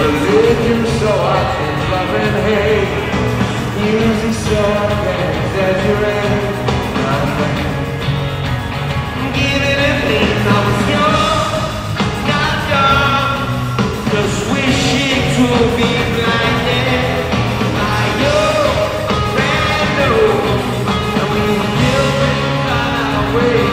Religion so I can love and hate, music so I can exaggerate my friend. Give it a thing I was young, not dumb, just wishing to be blinded by your random, and we still went our way.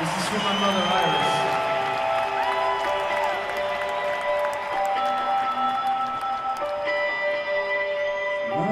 This is for my mother, Iris. We are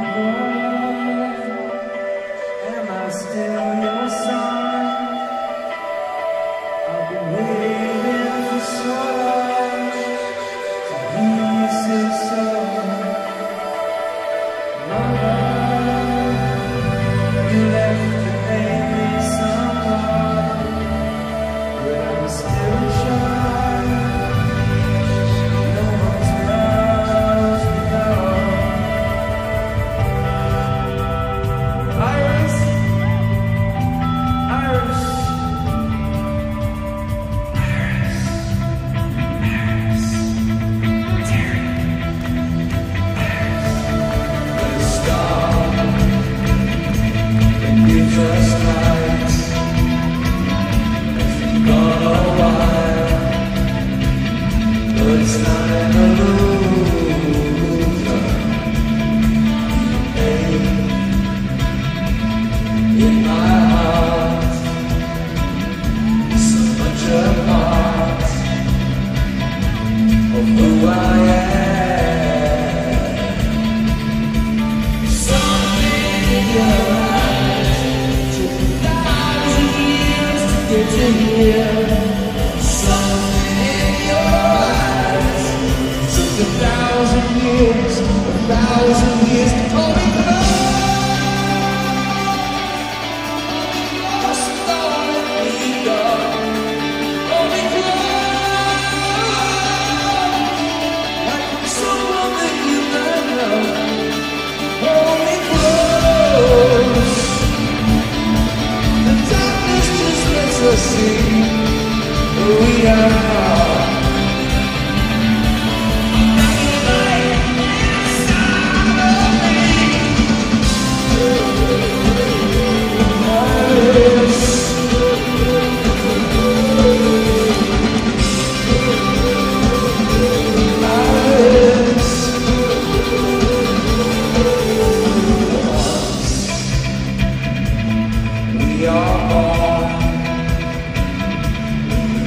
born,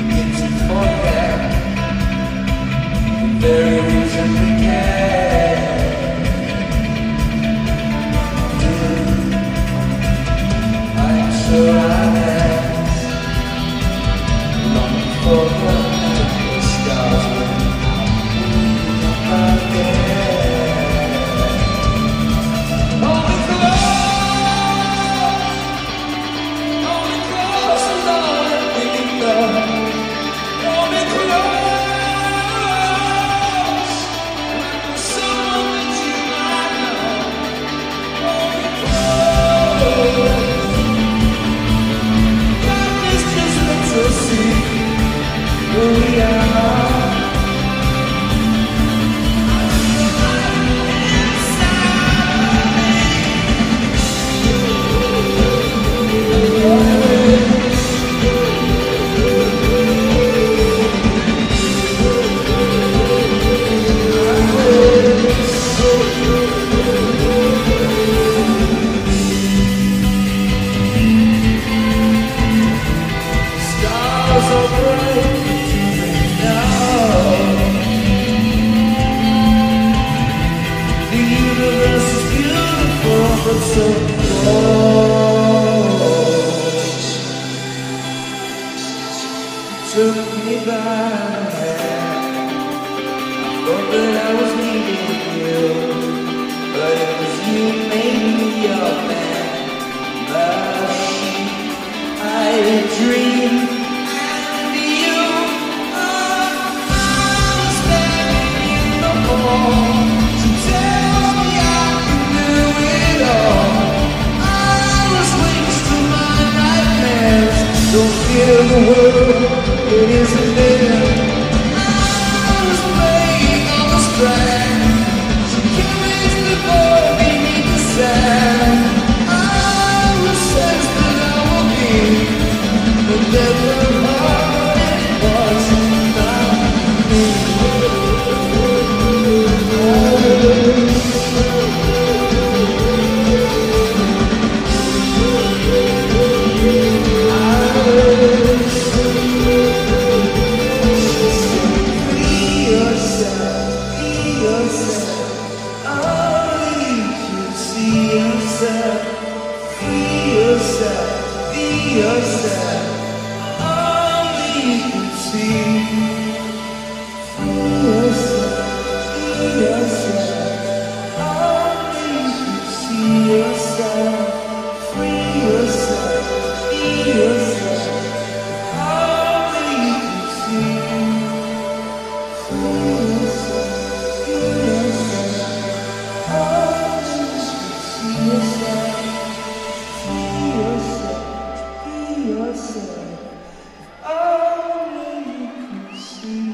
we begin to forget. took me by I thought that I was leaving you, but it was you made me your man. But I had a dream. The world, it isn't fair. I was playing on the strand. She convinced me before beneath the sand. I was sensed that I would be, but there were more, and it wasn't enough. Be yourself, all you can see. Be yourself, be yourself, all you can see yourself. Free yourself, be yourself, all you can see. Free yourself, be yourself, all you can see yourself. Free yourself. Yourself, only you can see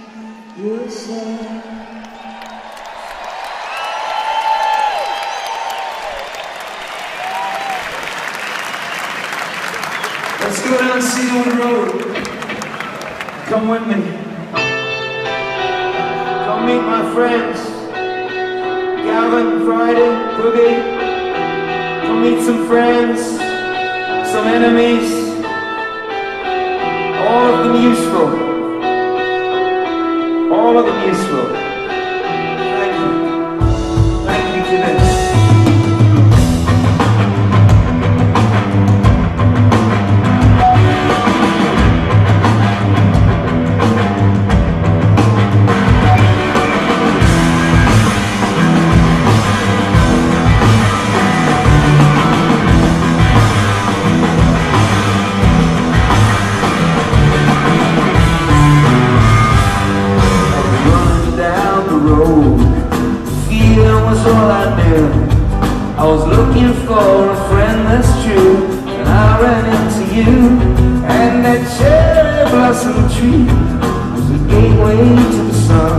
yourself. Let's go down Cedarwood Road. Come with me. Come meet my friends, Gavin, Friday, Boogie. Come meet some friends, some enemies. All of them useful. All of them useful. Thank you. Thank you to this. I was looking for a friend, that's true, and I ran into you. And that cherry blossom tree was a gateway to the sun.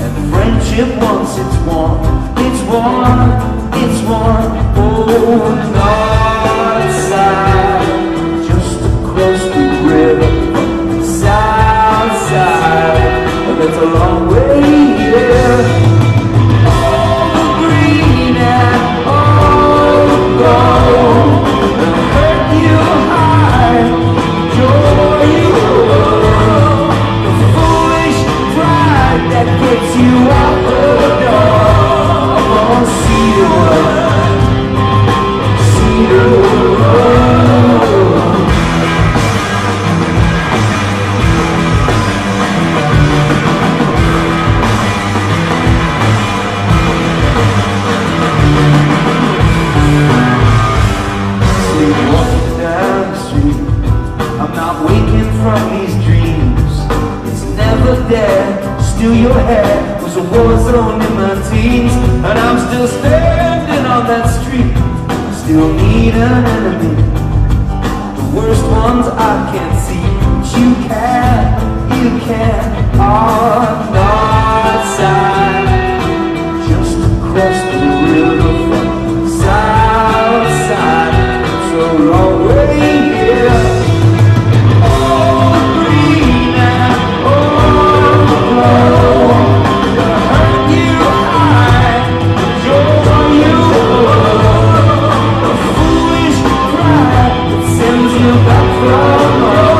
And friendship, once it's warm, it's warm, it's warm. Oh, north side, just across the river. South side, but that's a long way, yeah. Still your hair was a war zone in my teens, and I'm still standing on that street. Still need an enemy. The worst ones I can't see, but you can, you can. On north side, just across the river from south side, so long way here. Back from home.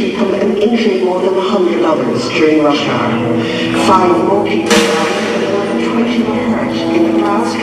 people and injured more than 100 others during rush hour. 5 more people died and more than 20 were hurt in the blast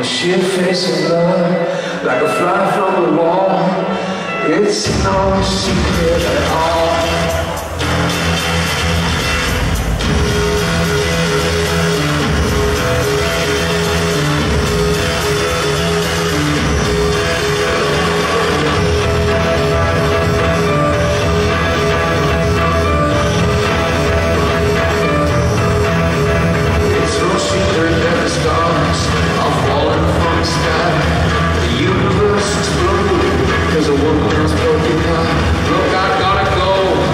a sheer face of love, like a fly from the wall. It's no secret at all. Look, I gotta go.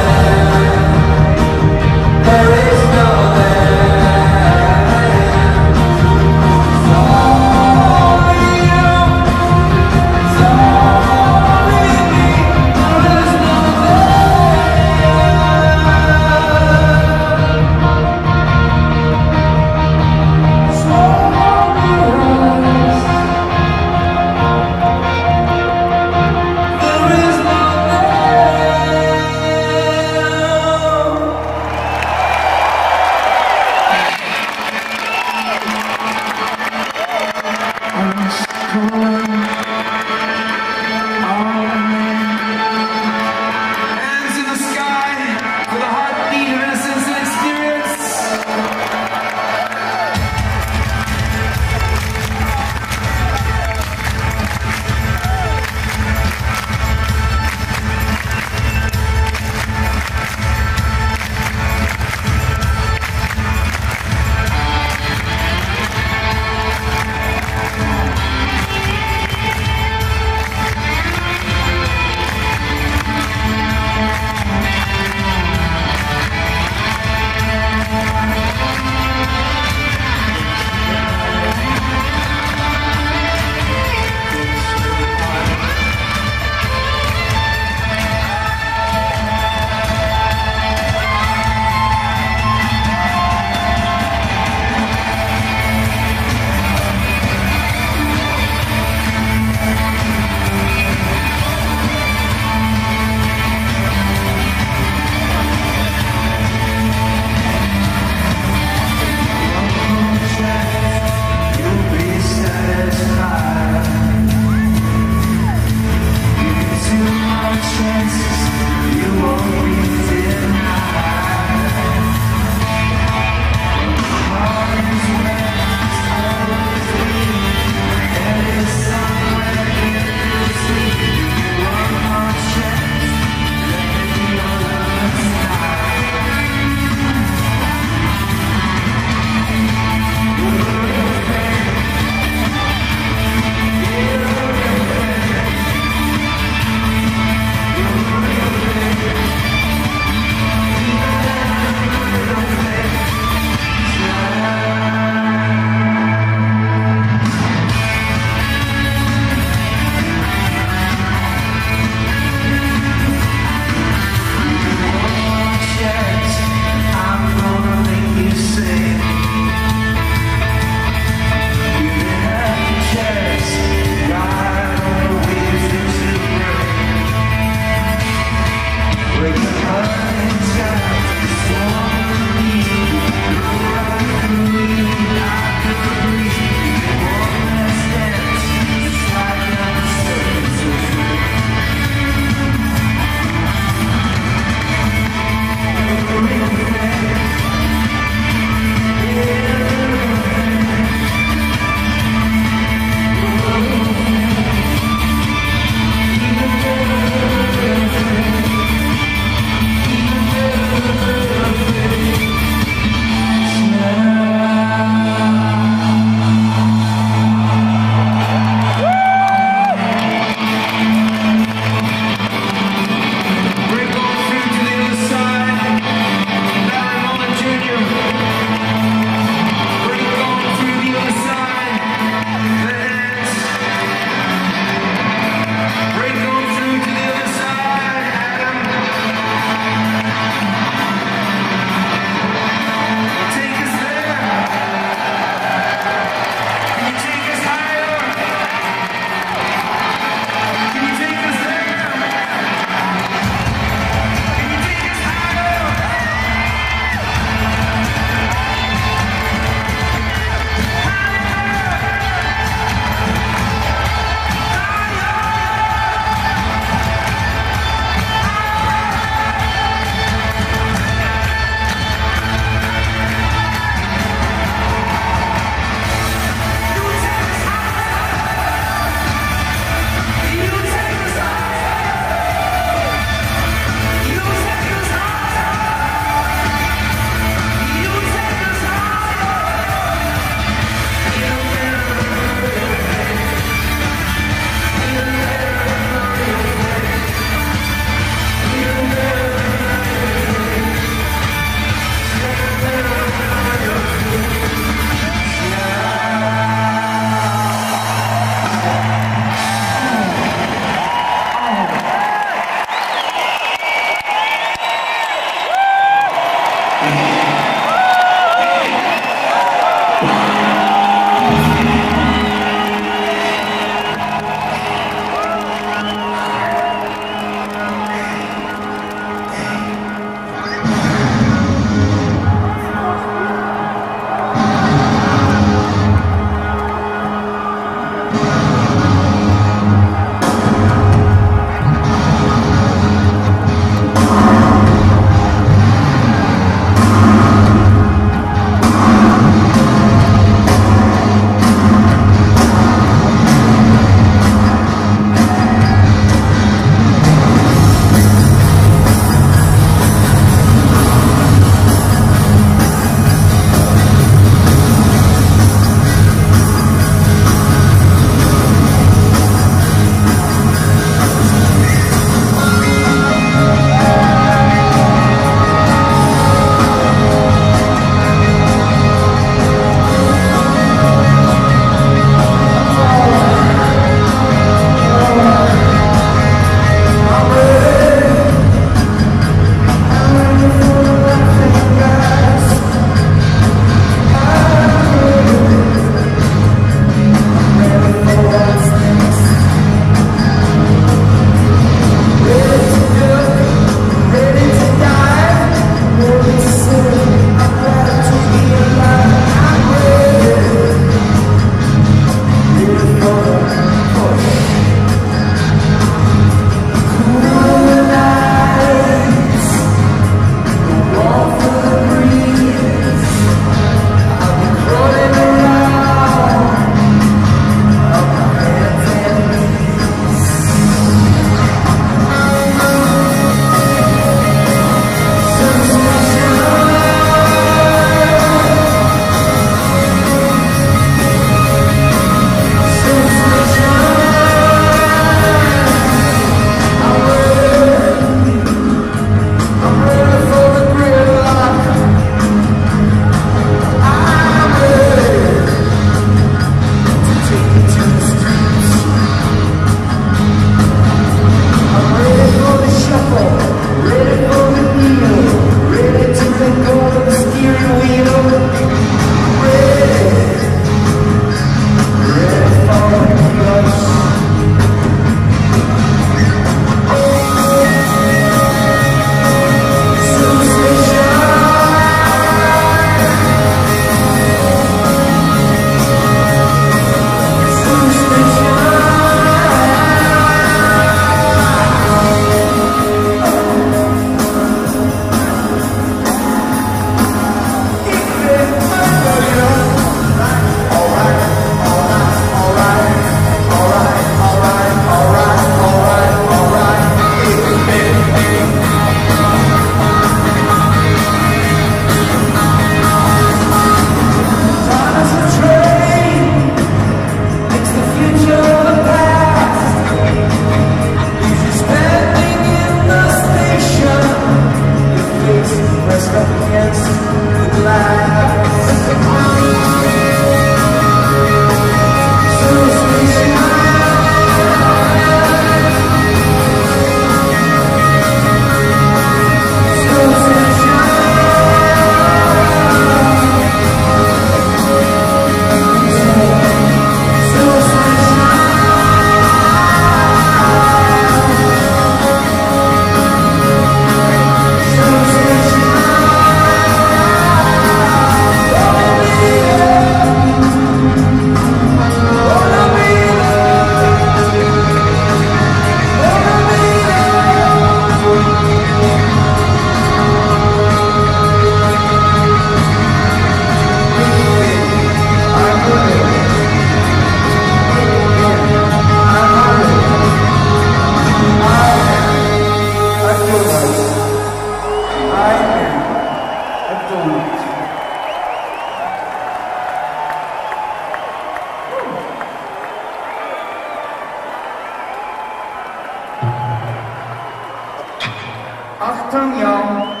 박창영.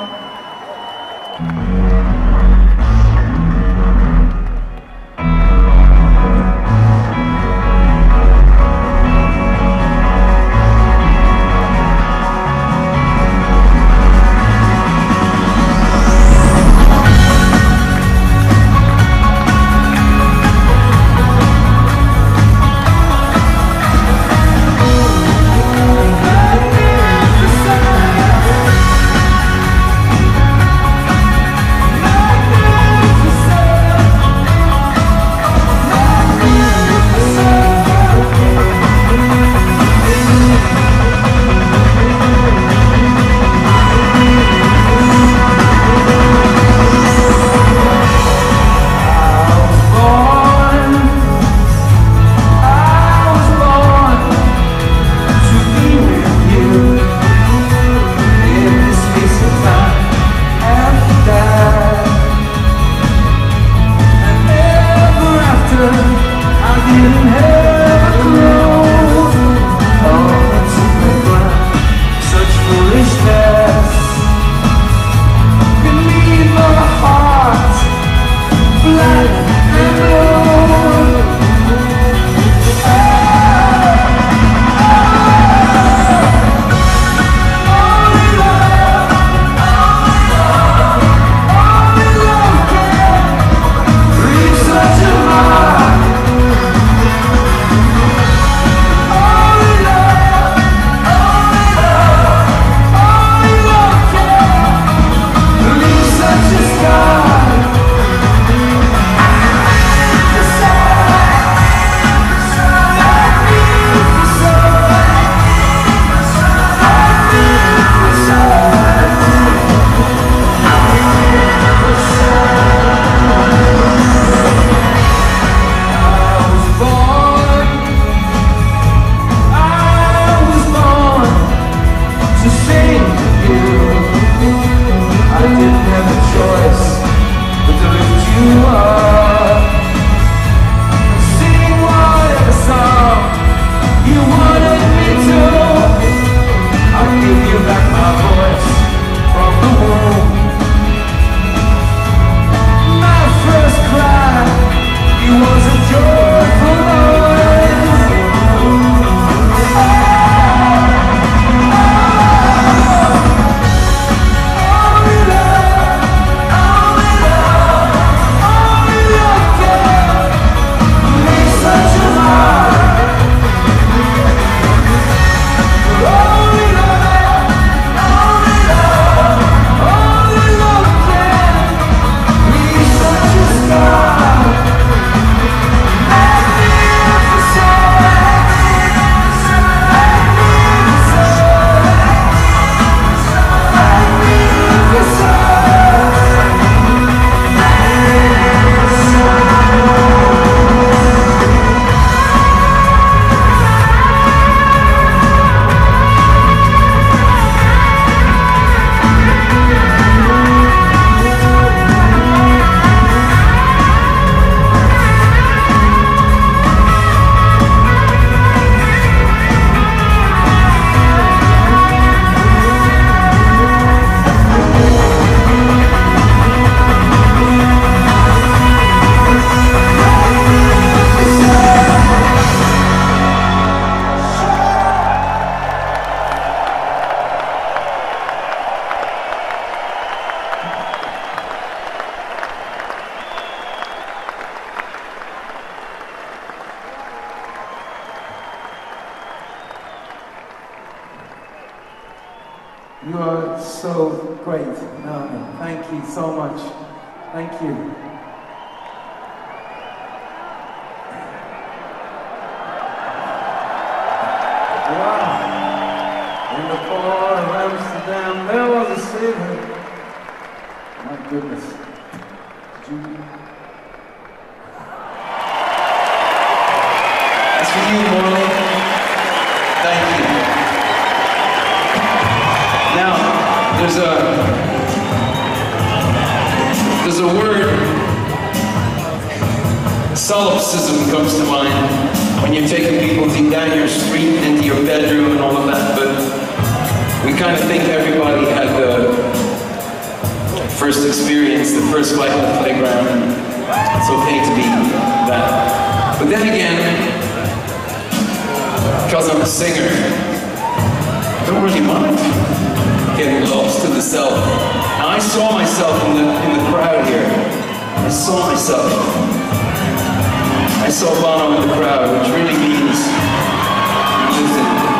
You are so great, Naomi. Thank you so much. Thank you. Wow. In the fall of Amsterdam, there was a savior. My goodness. Did you... That's for you, Morley. Thank you. Now, there's a word, solipsism comes to mind when you're taking people down your street into your bedroom and all of that, but we kind of think everybody had the first experience, the first fight on the playground. It's okay to be that. But then again, because I'm a singer, I don't really mind getting lost to the self. Now, I saw myself in the crowd here. I saw myself. I saw Bono in the crowd, which really means I'm losing.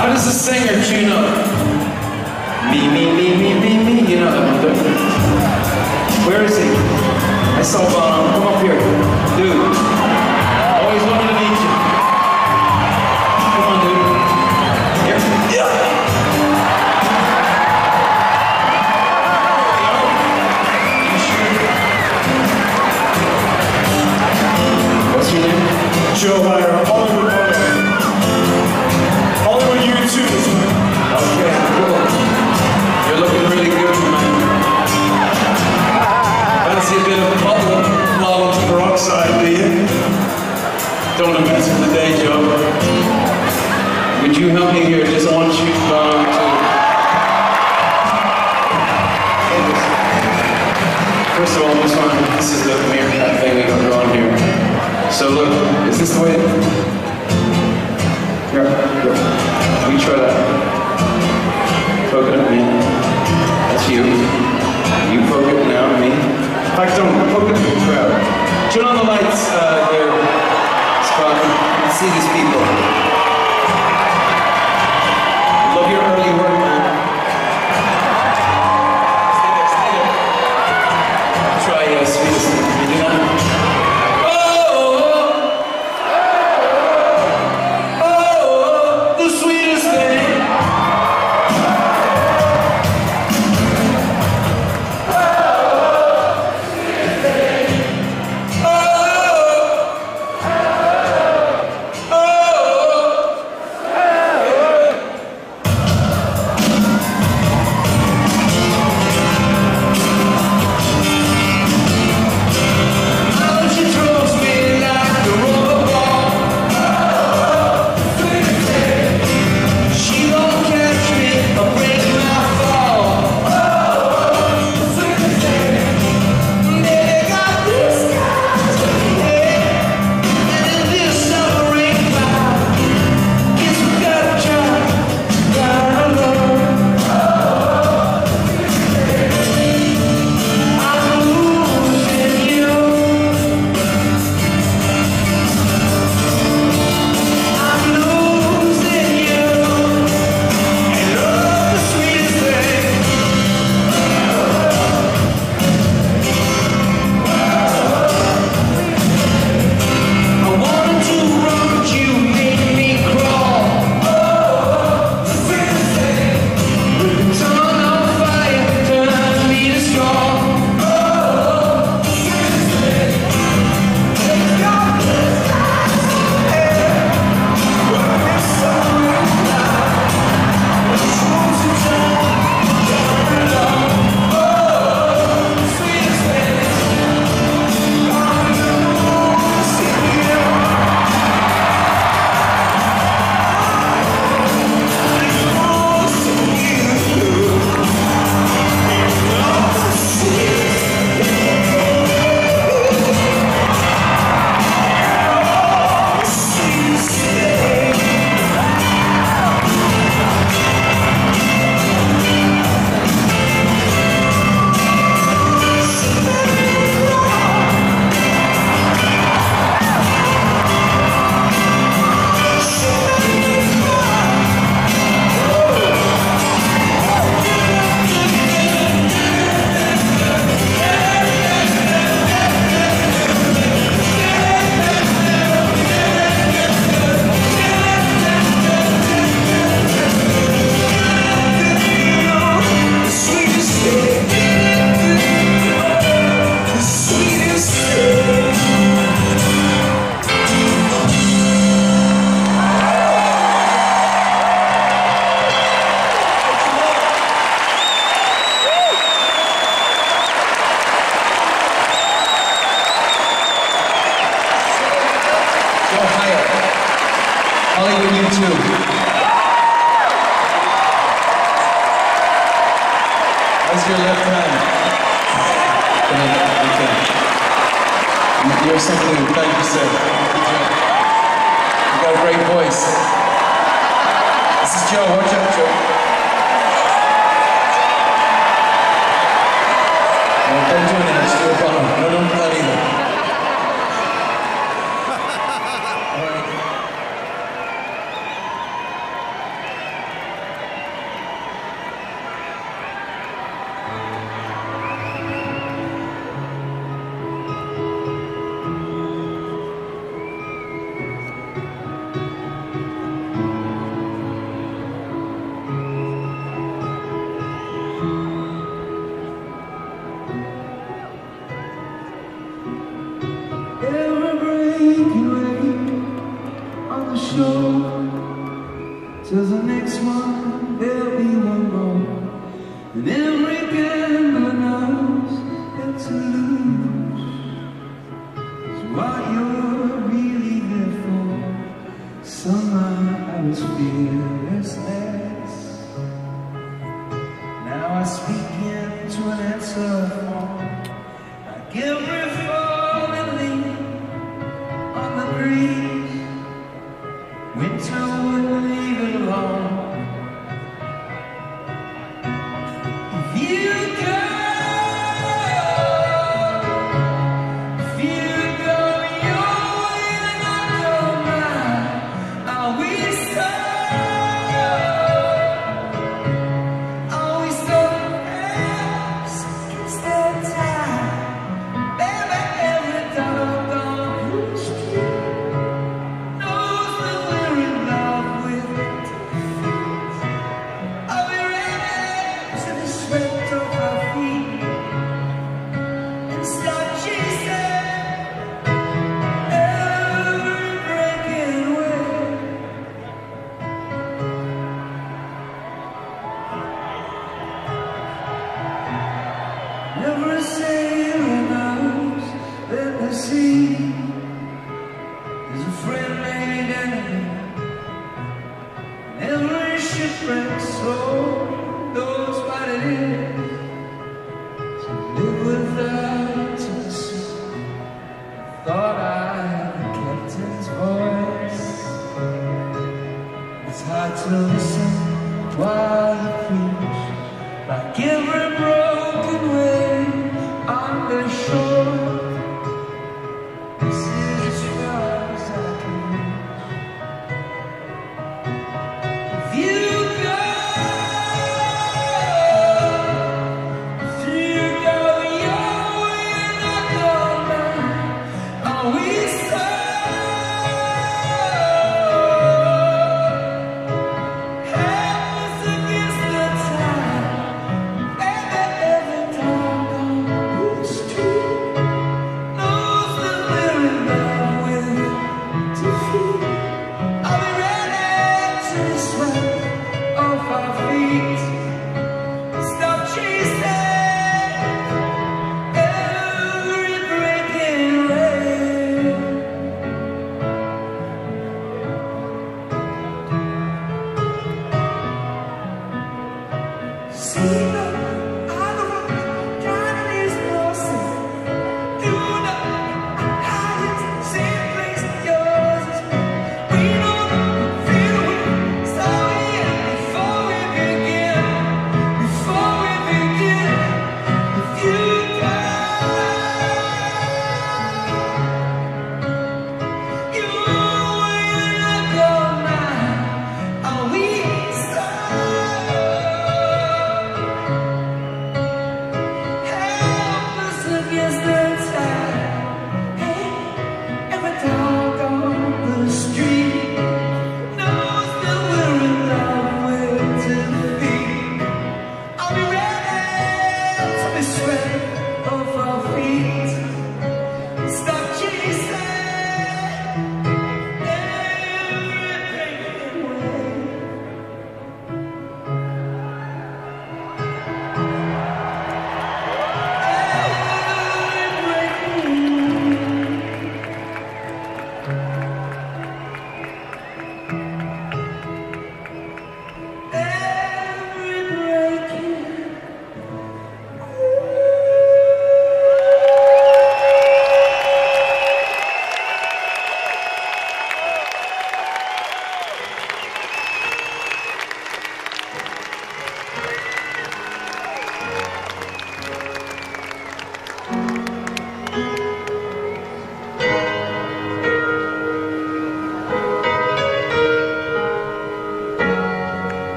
How does a singer tune up? Me, me, me, me, me, me, you know that one, don't you? Where is he? I saw Bono. Come up here. Dude. Always wanted to meet you. Come on, dude. Here. Yeah. Joe Byron, all over YouTube. Okay, cool. You're looking really good, man. Fancy a bit of a bottle of peroxide, do you? Don't want to mess with the day job. Would you help me here? Just I want to shoot Byron too. First of all, this is the meerkat thing we got going here. So look, is this the way? Here, go. Let me try that. Poke it at me. That's you. You poke it now at me. In fact, don't poke it at the crowd. Turn on the lights there, Scott. Let's see these people. Love your early work, man. Stay there, stay there. Try sweetest. You do not. Hollywood, you too. your left hand. Okay. You're something. Thank you, sir. You've got a great voice. This is Joe. Watch out, Joe. No, don't do it. It's Joe Bono. No, don't do that either. Till the next one, there'll be one more. And every gambler knows that to lose is what you're really there for. Somehow I was fearless. Now I speak into an answer form. Like every falling leaf on the breeze, winter would leave it alone. Never say enough that the sea is a friend-made enemy. Every shipwrecked soul knows what it is to live without the sea. I thought I had the captain's voice. It's hard to listen while you preach, like every broken way on the shore. This is as far as I can reach. If you go your way and I go mine, are we so? Help us again.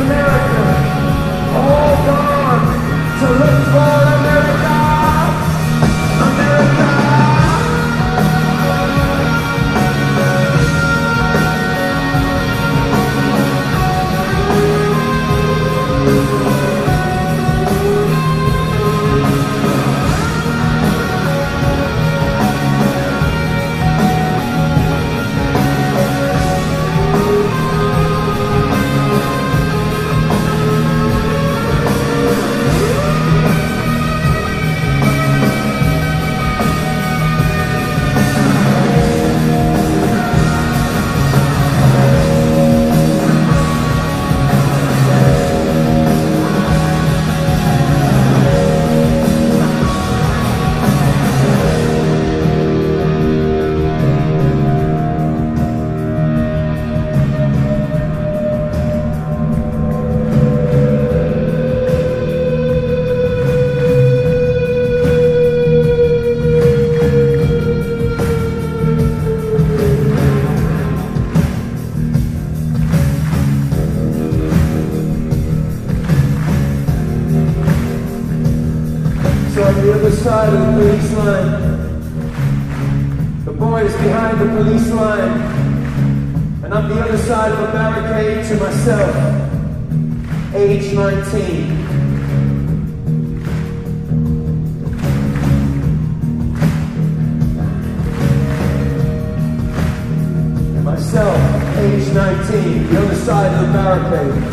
America, all gone to look for America. boys behind the police line, and I'm the other side of a barricade to myself, age 19. Myself, age 19, the other side of the barricade.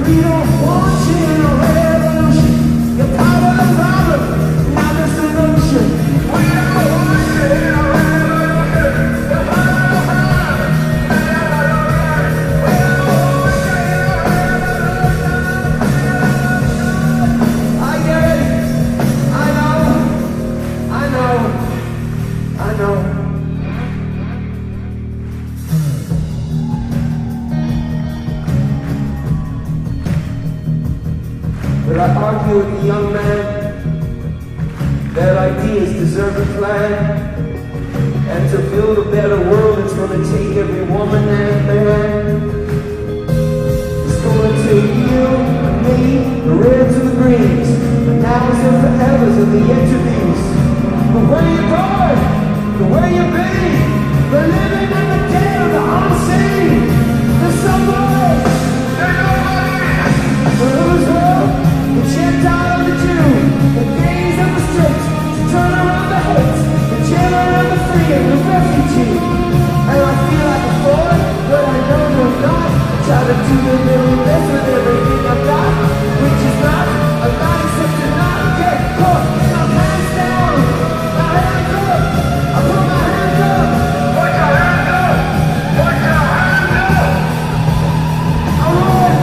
We don't want you in a revolution. Your power is problem, not the solution. We don't want you in a revolution. Your power is problem, not the solution. We don't want you in a revolution. I get it. I know. I argue with the young man, their ideas deserve a plan, and to build a better world it's gonna take every woman and man. It's gonna take you, me, the reds and the greens, the nows and forevers and the interviews. But where you going? The way you be? The living and the dead of the unseen. The suburbs, the losers. The Gentile and the Jew, the gays and the straight, to turn around the hate, the jailer and the free and the refugee. And I feel like a boy, though I know you're not, trying to do the very best with everything I've got, which is not a lot except to not get caught. My hands down, my hands up, I put my hands up. Put your hands up, put your hands up. I won,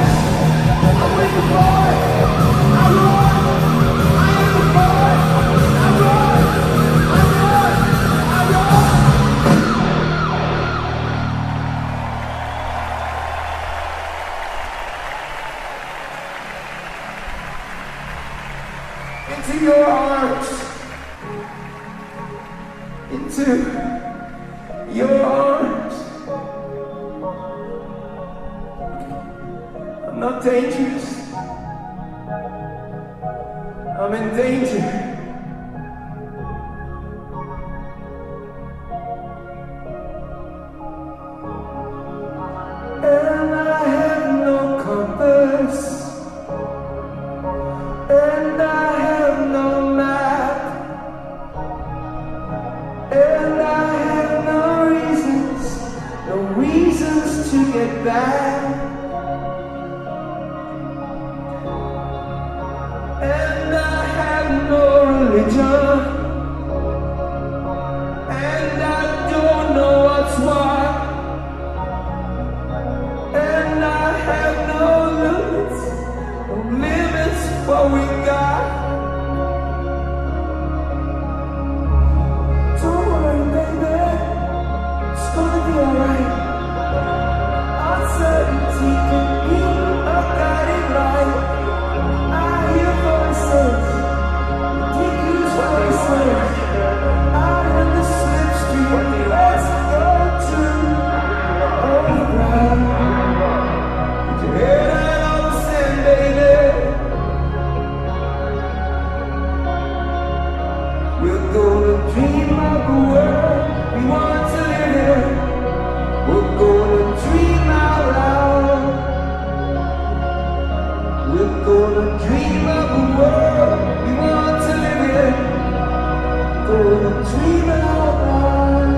I win the boy. Into your arms, into your arms. I'm not dangerous, I'm in danger. And I have no compass. And I have no religion, and I don't know what's what, and I have no limits what we got. Don't worry, baby, it's gonna be alright. Uncertainty can be a guiding light. I hear voices, ridiculous voices, out in the slipstream. Let's go to overground. Put your head out on the sand, baby. We're gonna dream of a world we want to live in. We're gonna dream out loud. We're gonna dream of a world we want to live in. Gonna dream out loud.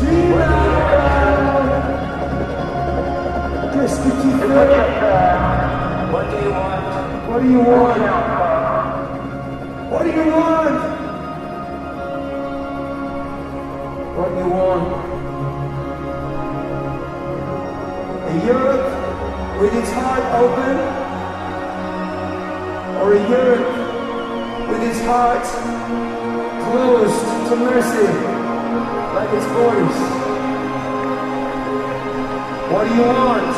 Dream out loud. Just to keep going. What do you want? What do you want? What do you want? What you want? A Europe with its heart open, or a Europe with its heart closed to mercy, like its borders? What do you want?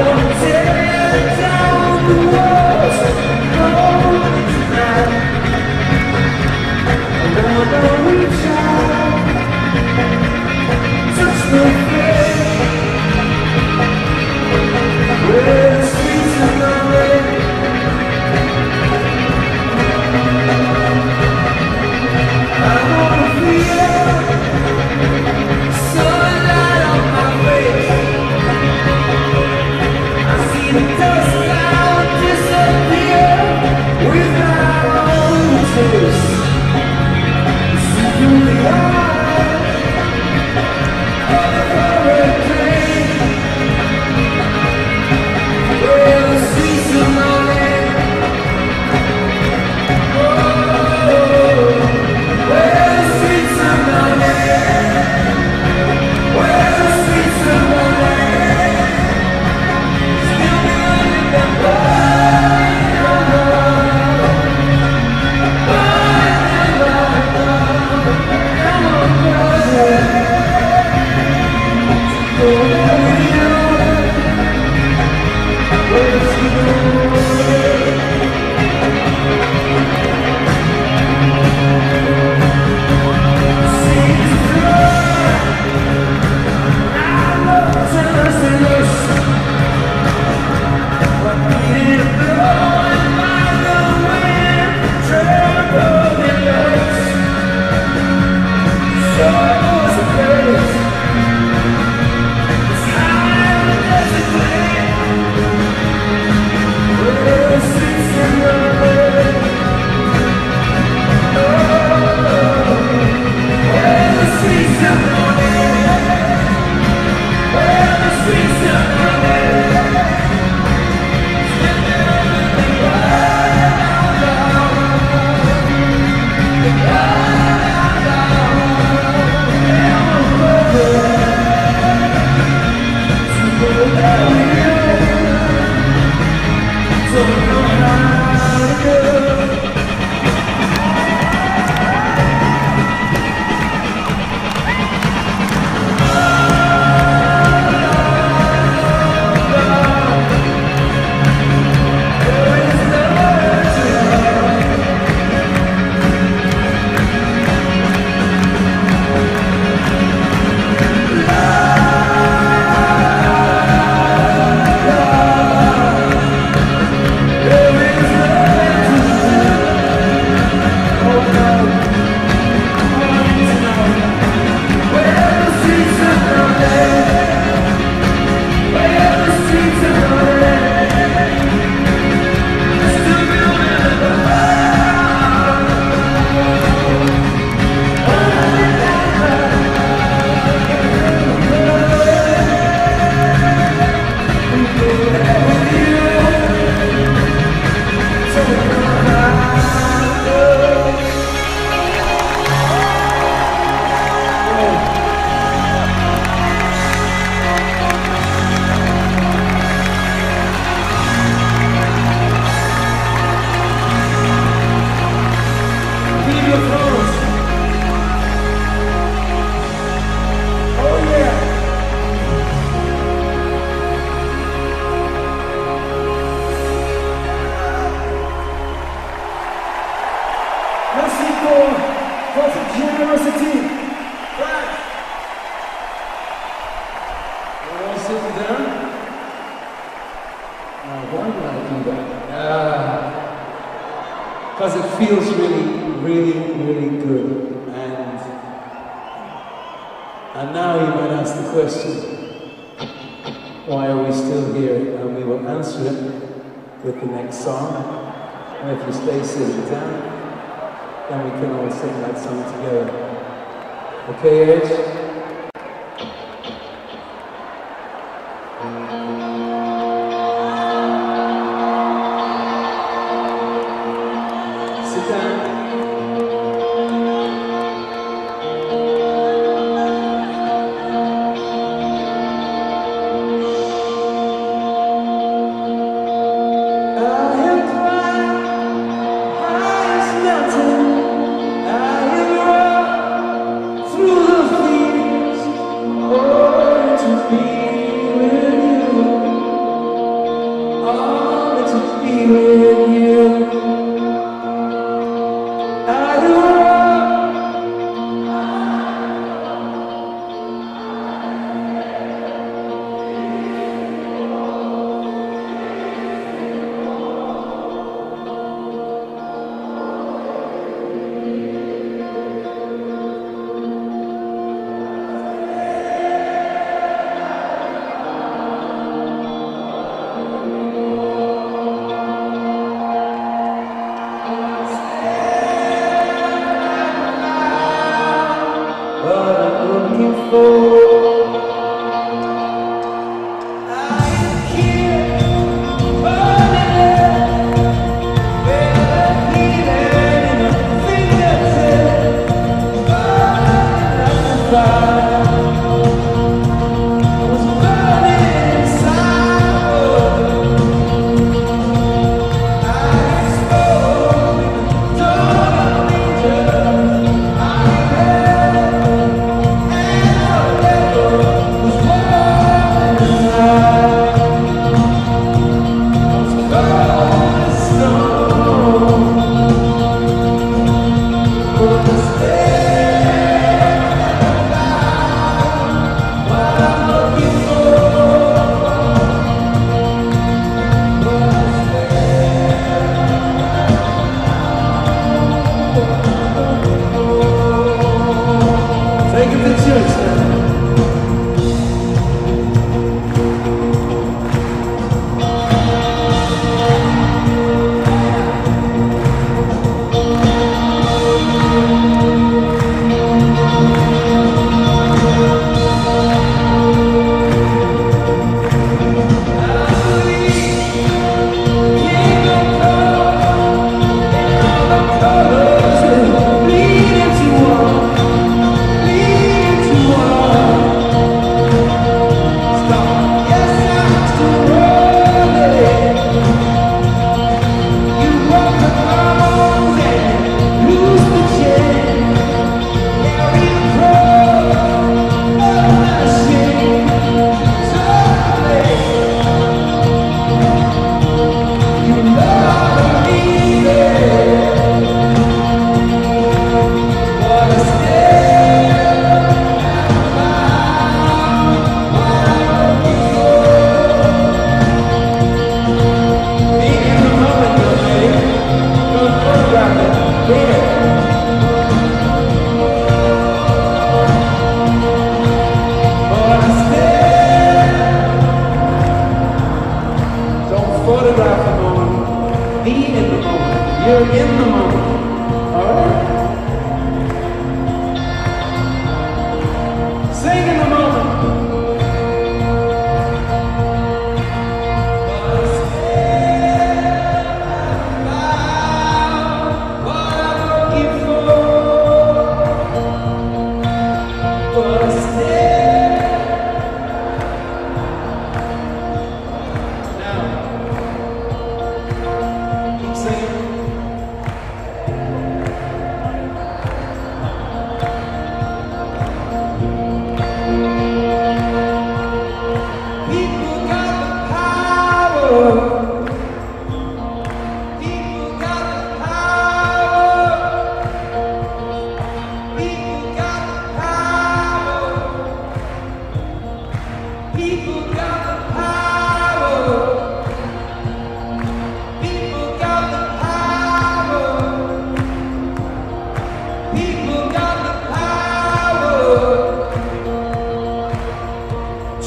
Be with you.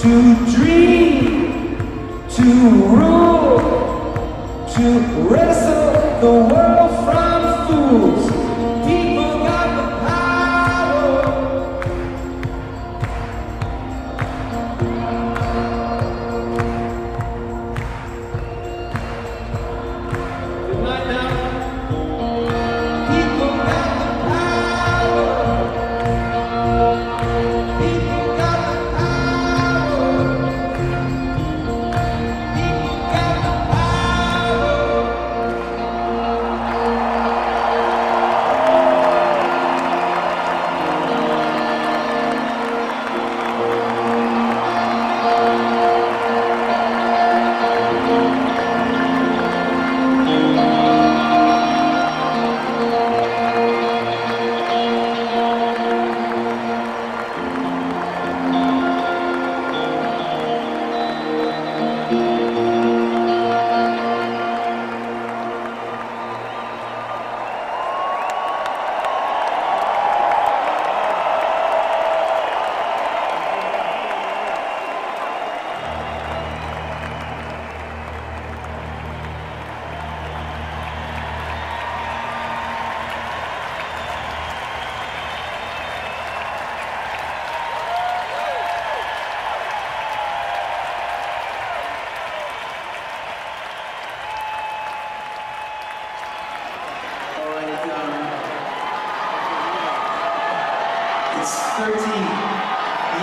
To dream, to rule, to wrestle the world from fools. People got the power. Good night now. People got the power. People got the power. It's 13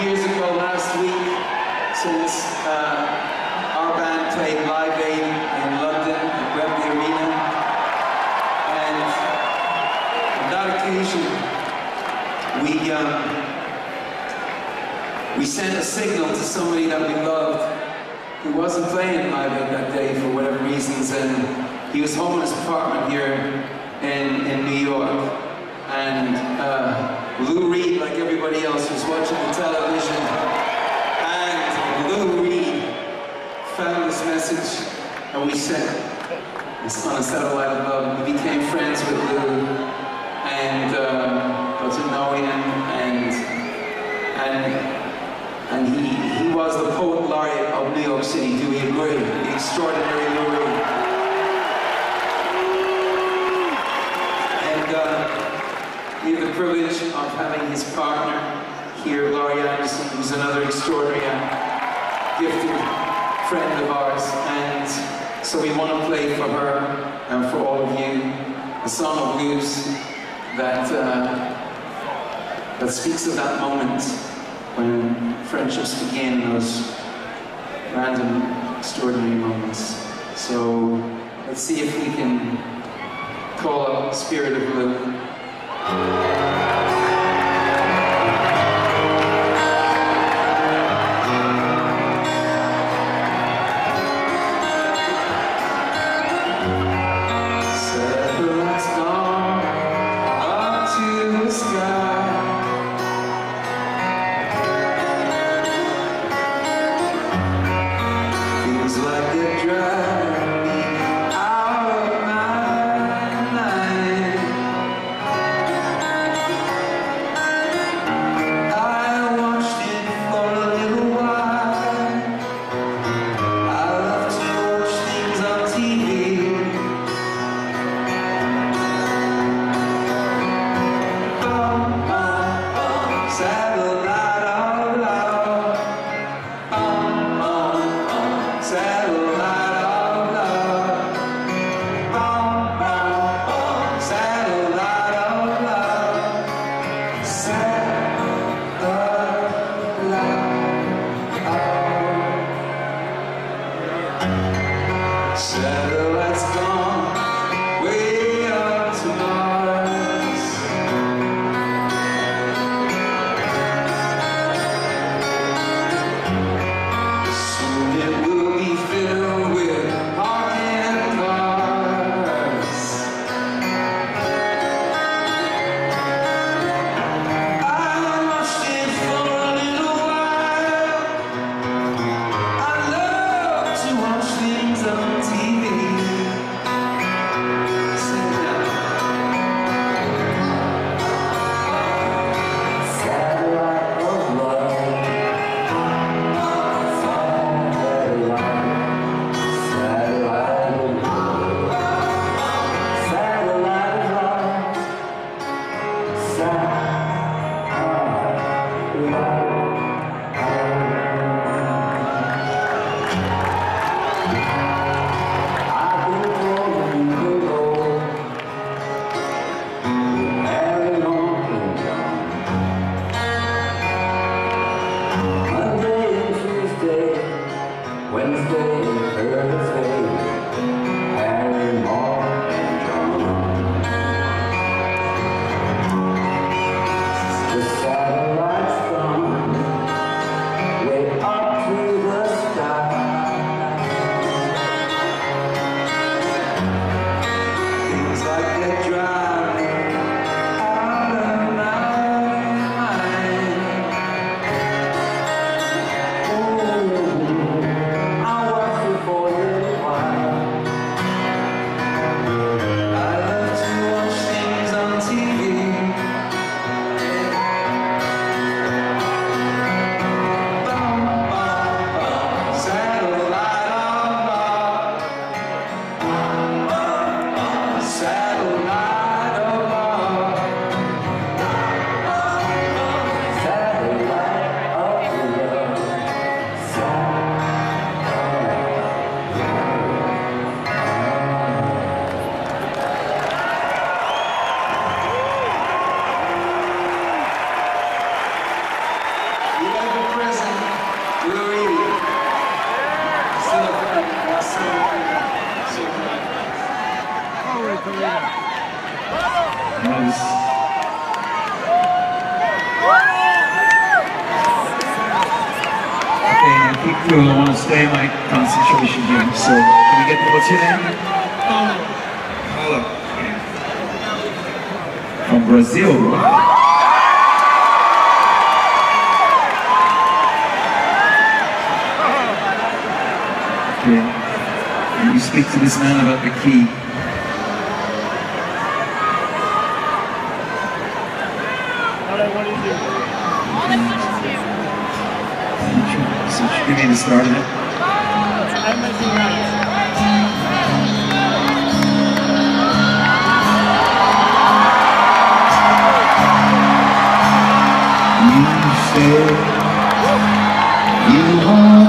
years ago last week since our band played Live Aid in London at Wembley Arena, and on that occasion we sent a signal to somebody that we loved who wasn't playing Live Aid that day for whatever reasons, and he was home in his apartment here in New York, and Lou Reed, like everybody else, was watching the television, and Lou Reed found this message, and we sent it on a satellite above. We became friends with Lou, and got to know him, and he was the poet laureate of New York City. Do we agree? The extraordinary Lou Reed. And we have the privilege of having his partner here, Laurie Anderson, who's another extraordinary gifted friend of ours. And so we want to play for her and for all of you a song of blues that, that speaks of that moment when friendships begin, those random, extraordinary moments. So let's see if we can call up Spirit of Blue. It will be filled with on TV. Nice. Okay, I think we will want to stay in my concentration here. So, can we get, what's your name? Paulo. Okay. From Brazil. Okay. And you speak to this man about the key. So you need to start it. You are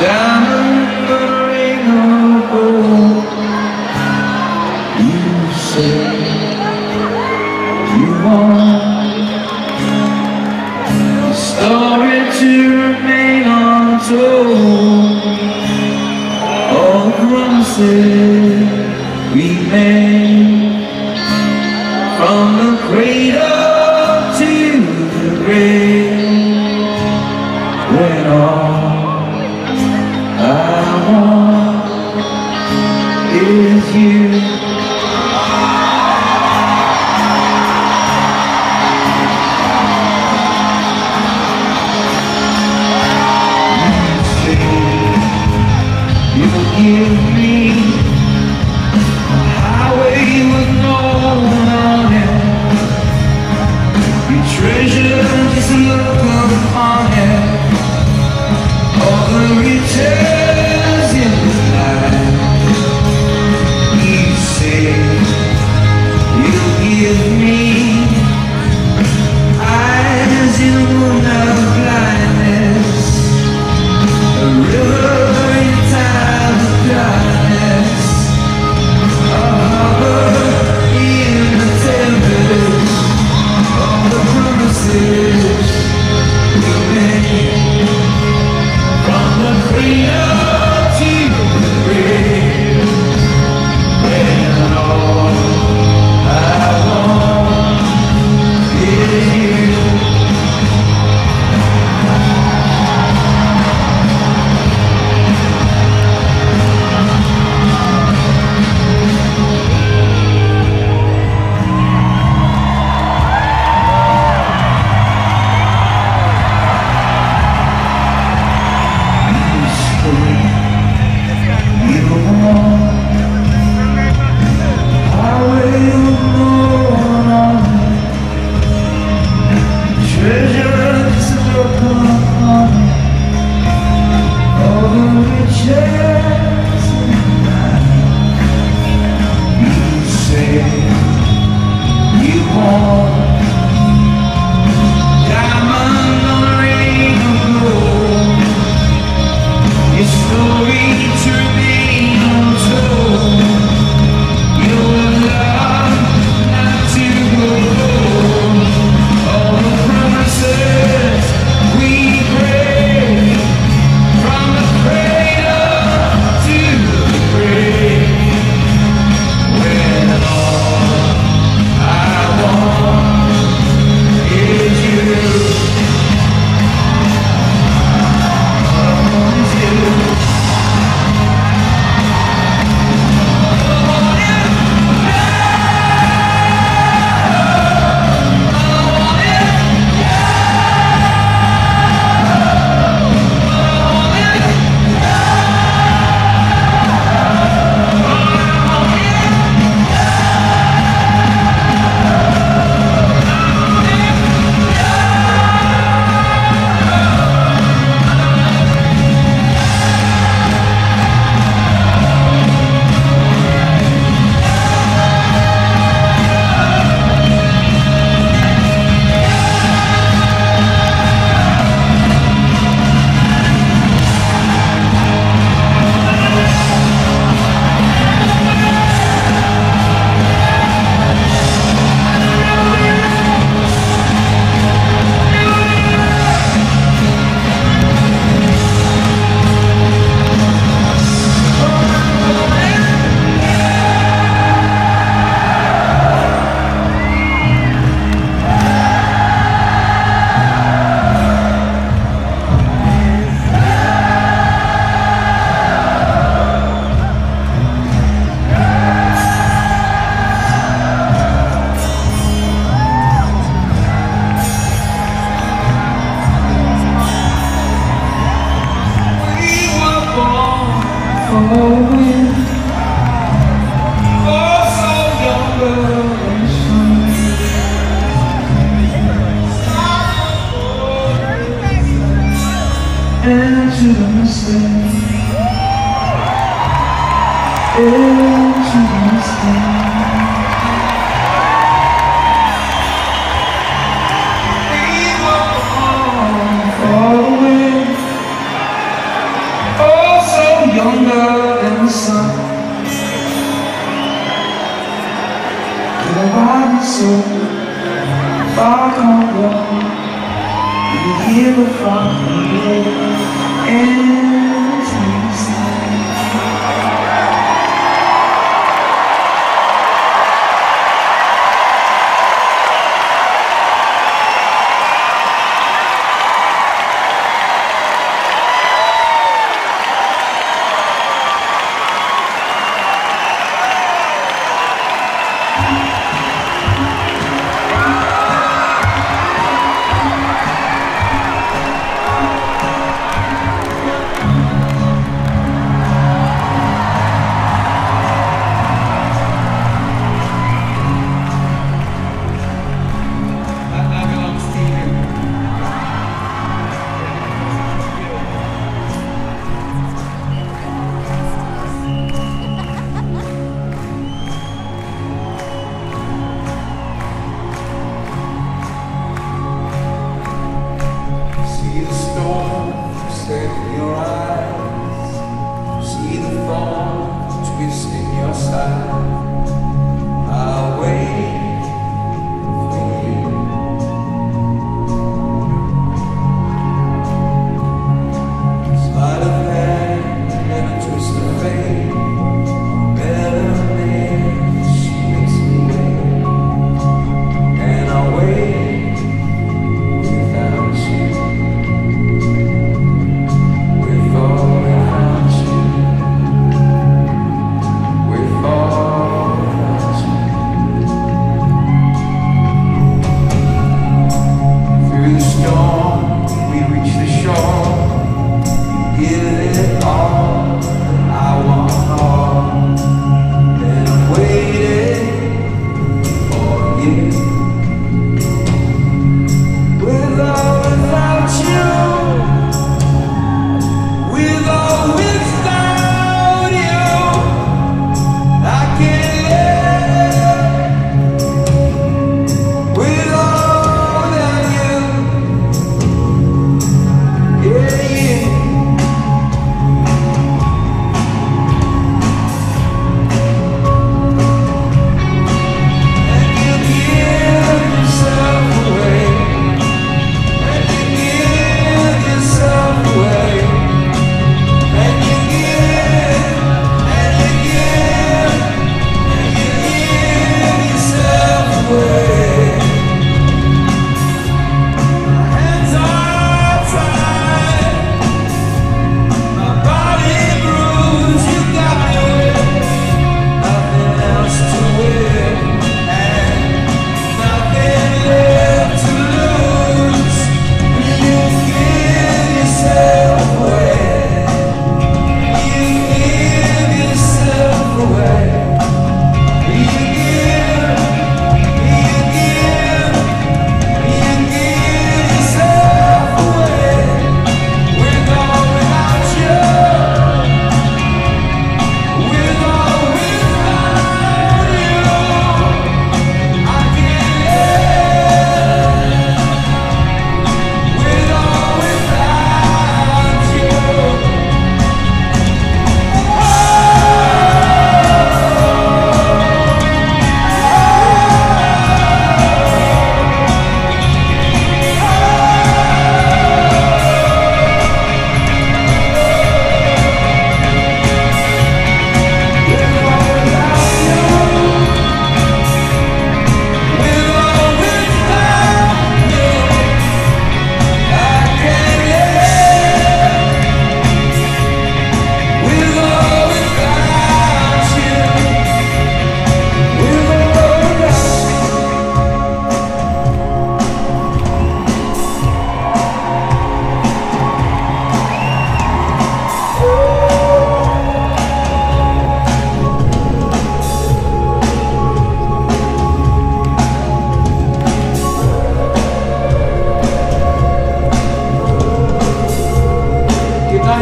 down the ring of gold. You say you are. All promises we made from the cradle to the grave. When all I want is you. Yeah.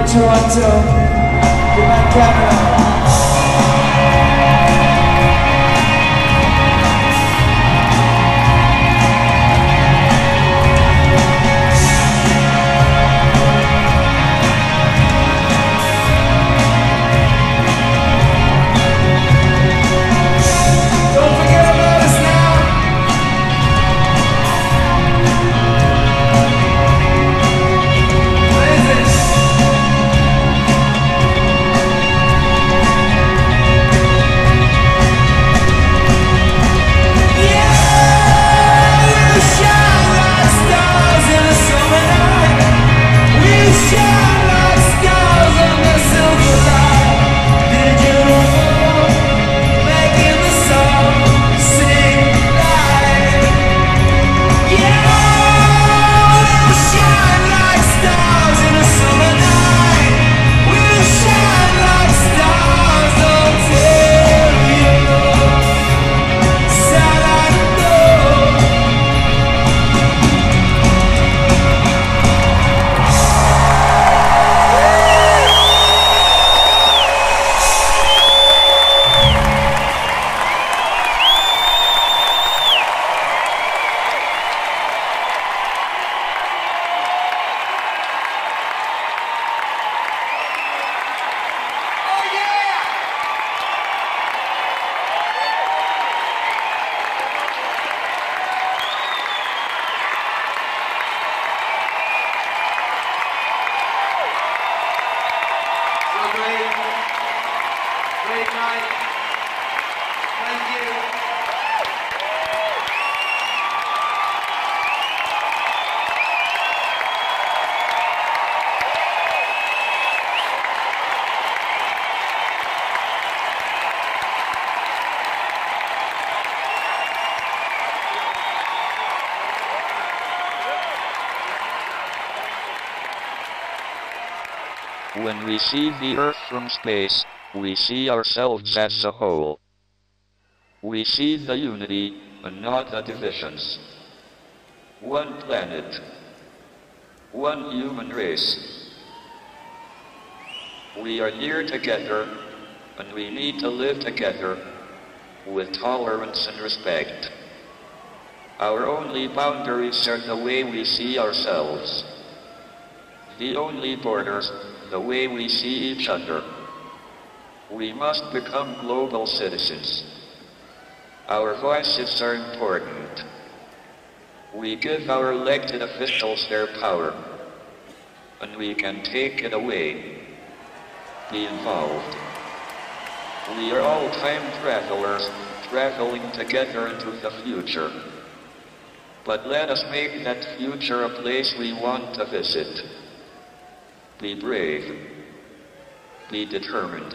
to Toronto. Good man, Cameron. Great night. Thank you. When we see the Earth from space, we see ourselves as a whole. We see the unity, and not the divisions. One planet. One human race. We are here together, and we need to live together, with tolerance and respect. Our only boundaries are the way we see ourselves. The only borders, the way we see each other. We must become global citizens. Our voices are important. We give our elected officials their power, and we can take it away. Be involved. We are all time travelers, traveling together into the future. But let us make that future a place we want to visit. Be brave. Be determined.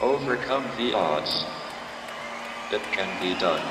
Overcome the odds. It can be done.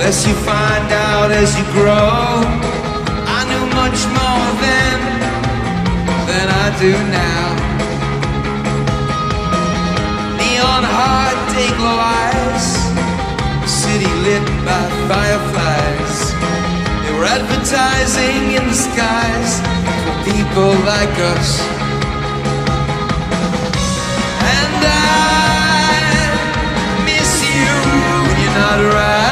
As you find out as you grow, I knew much more then than I do now. Neon hard day glow eyes, city lit by fireflies. They were advertising in the skies for people like us. And I miss you when you're not around.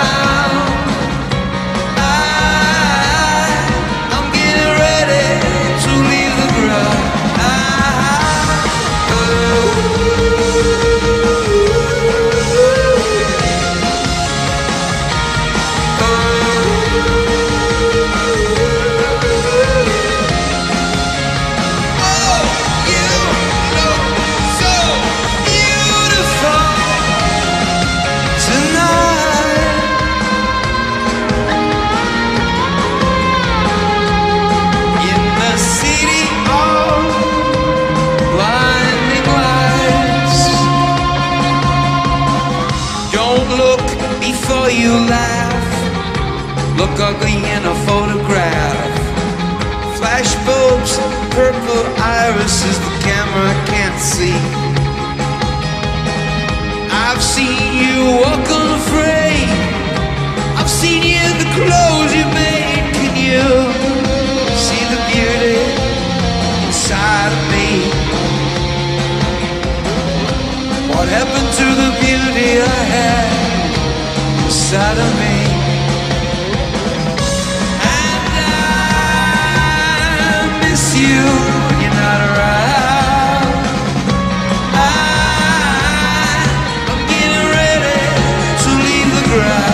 I'm getting to laugh, look ugly in a photograph. Flashbulbs, purple irises the camera can't see. I've seen you walk unafraid, I've seen you in the clothes you made. Can you see the beauty inside of me? What happened to the beauty I had inside of me? And I miss you when you're not around. I'm getting ready to leave the ground.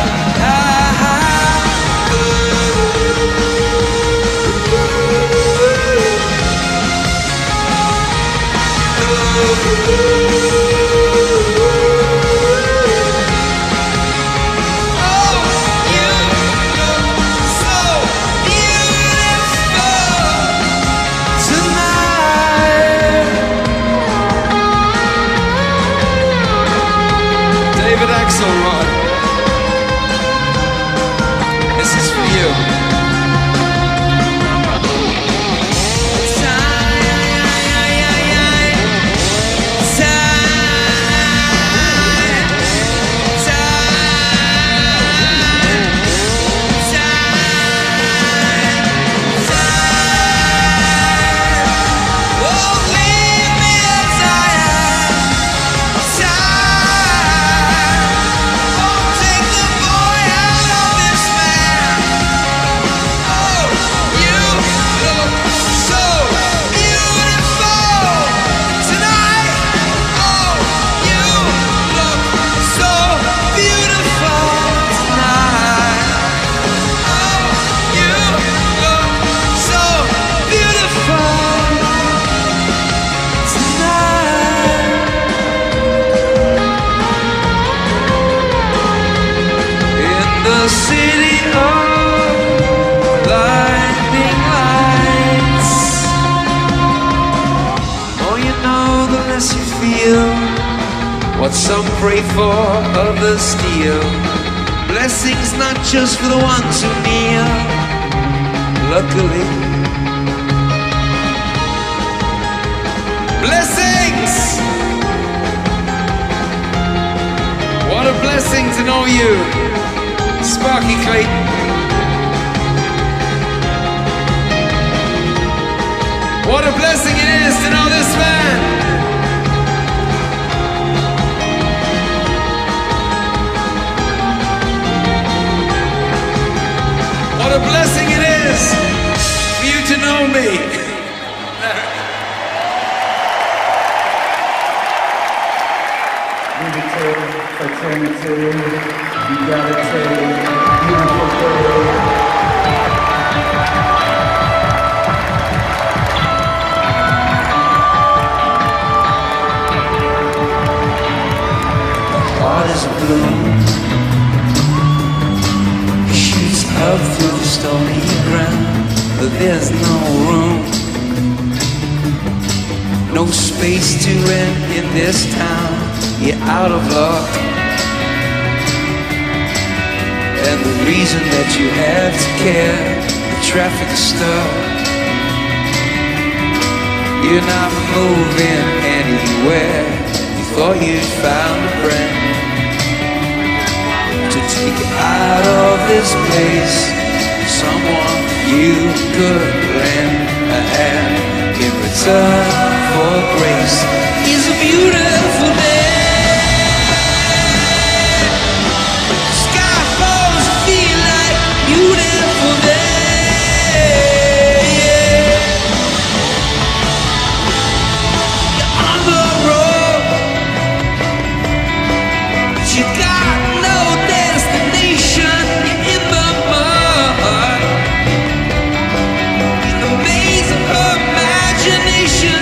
What some pray for, others steal. Blessings not just for the ones who kneel. Luckily, blessings! What a blessing to know you, Sparky Clayton. What a blessing it is to know this man. What a blessing it is for you to know me. Fraternity, equality, beautiful world. Heart is blue. Shoots up through the stony ground, but there's no room, no space to rent in this town. You're out of luck, and the reason that you have to care, the traffic is stuck. You're not moving anywhere. You thought you'd found a friend to take you out of this place, someone you could lend a hand in return for grace. He's a beautiful man. Sky falls, feel like beautiful day. You're on the road, but you got no destination. Imagination.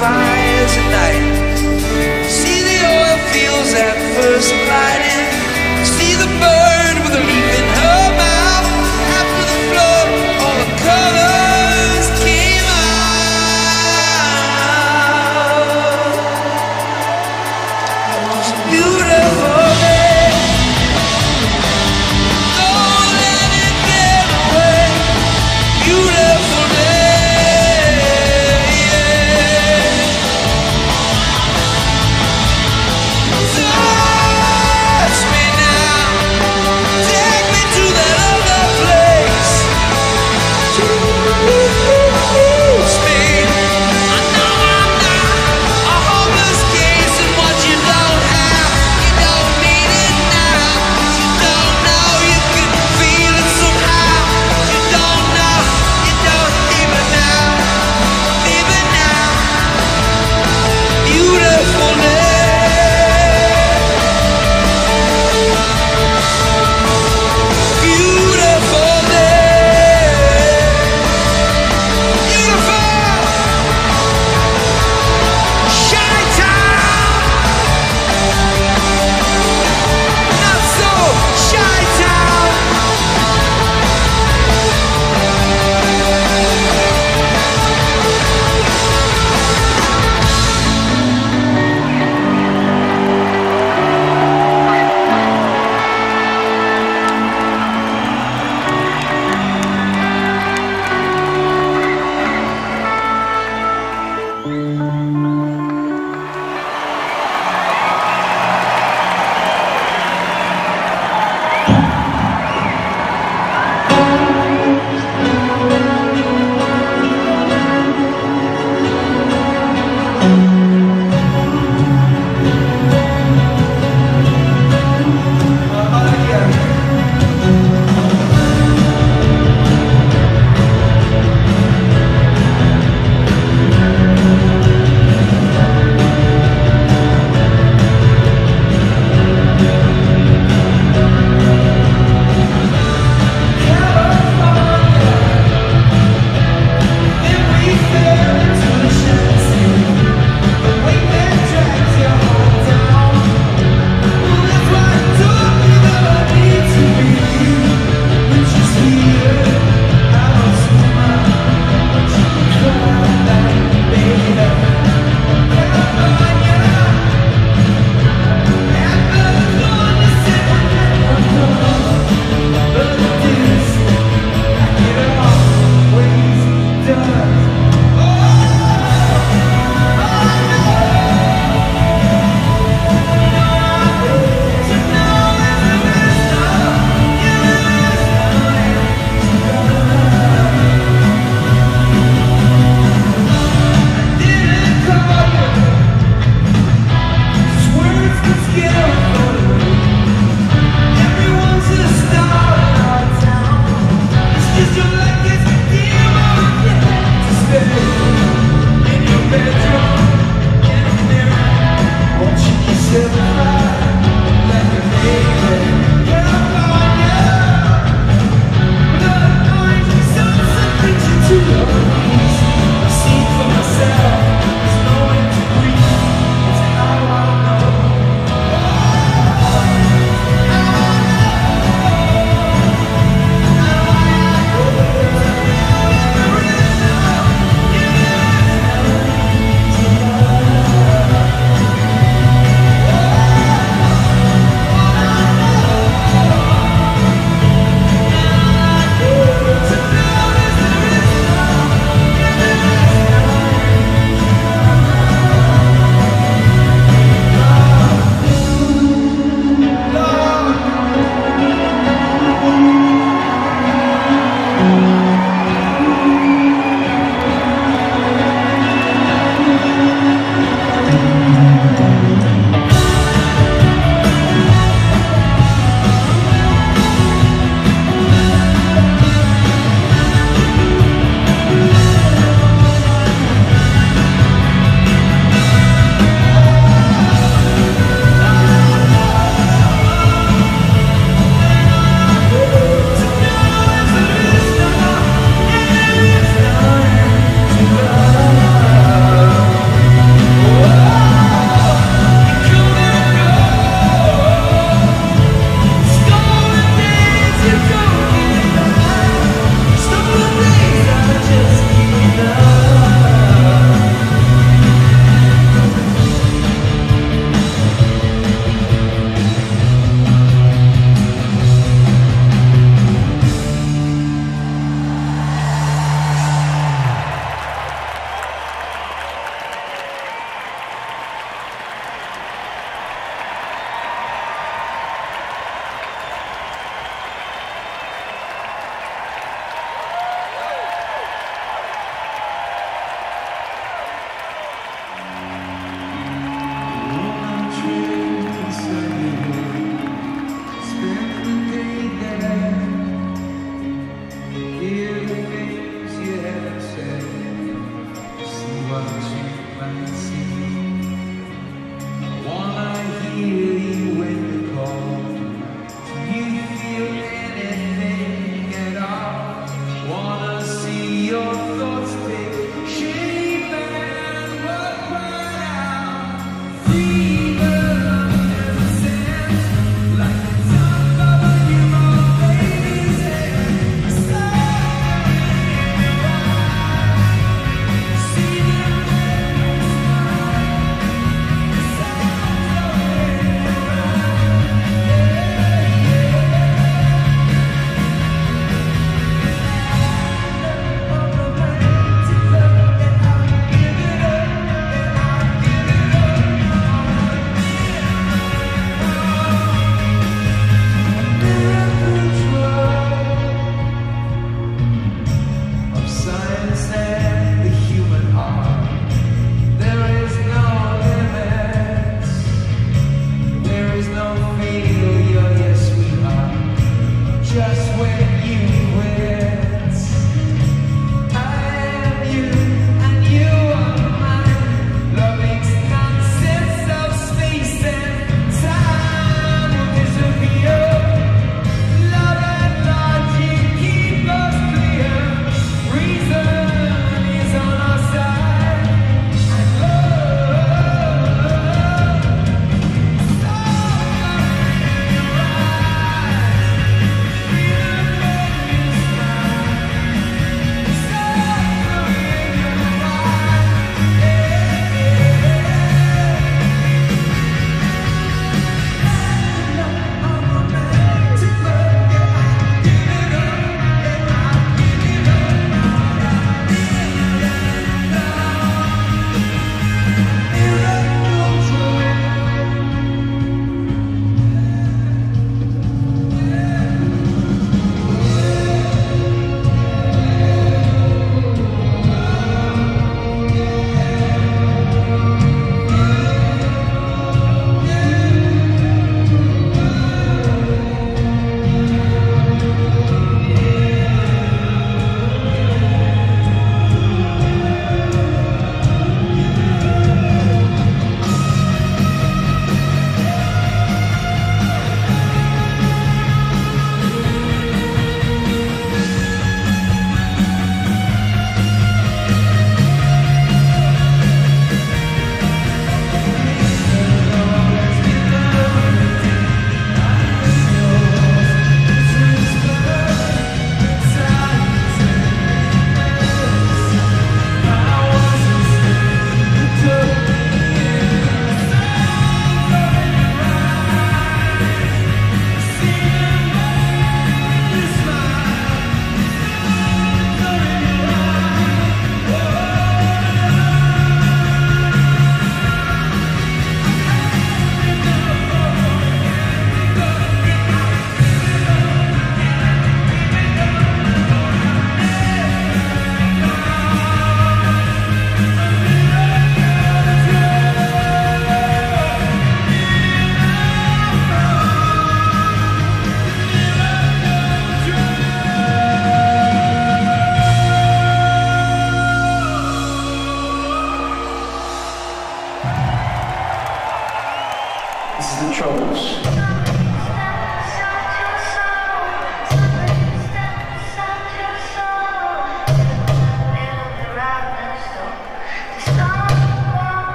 fires at night. See the oil fields at first lighting. See the bird with a leaf in her mouth. After the flood, all the colors came out. The most beautiful day. Don't let it get away. Beautiful day.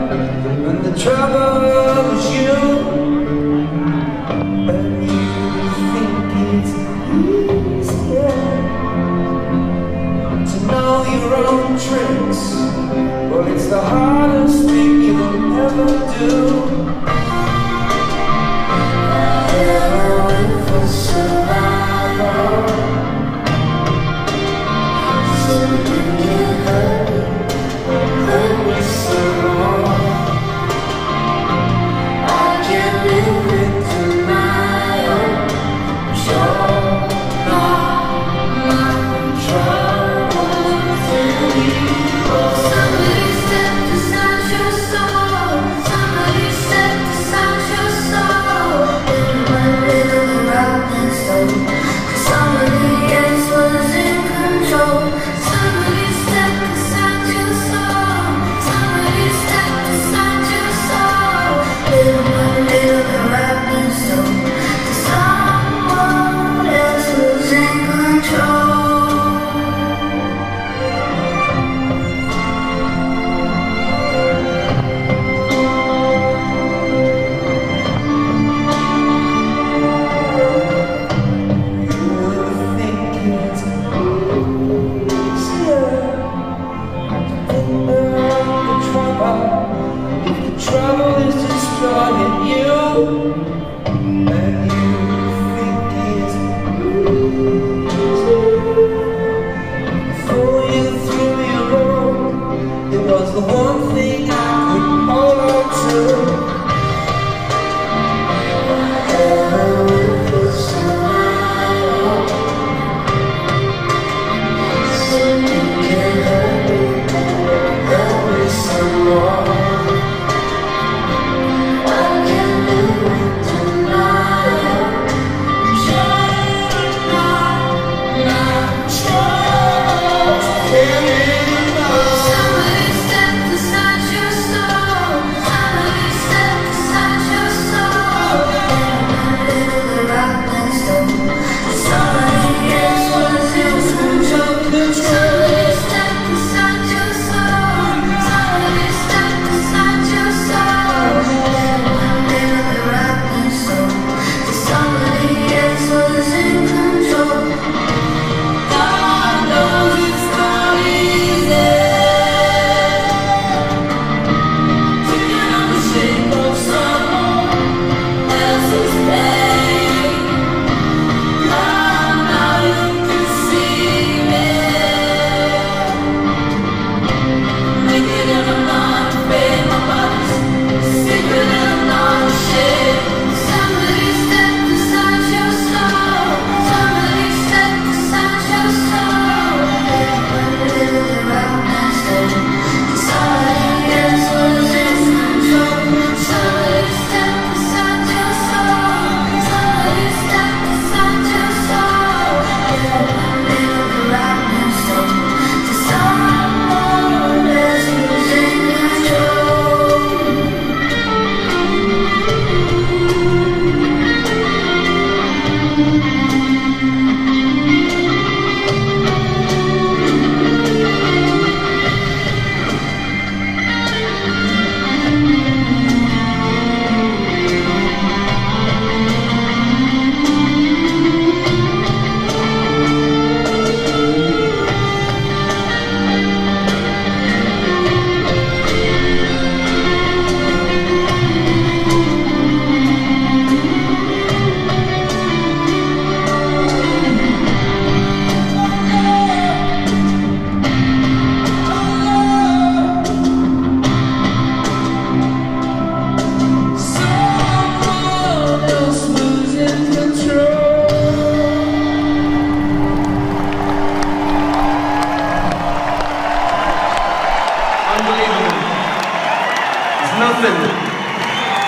And the trouble is you, and you think it's easier to know your own tricks. Well, it's the hardest thing you'll ever do.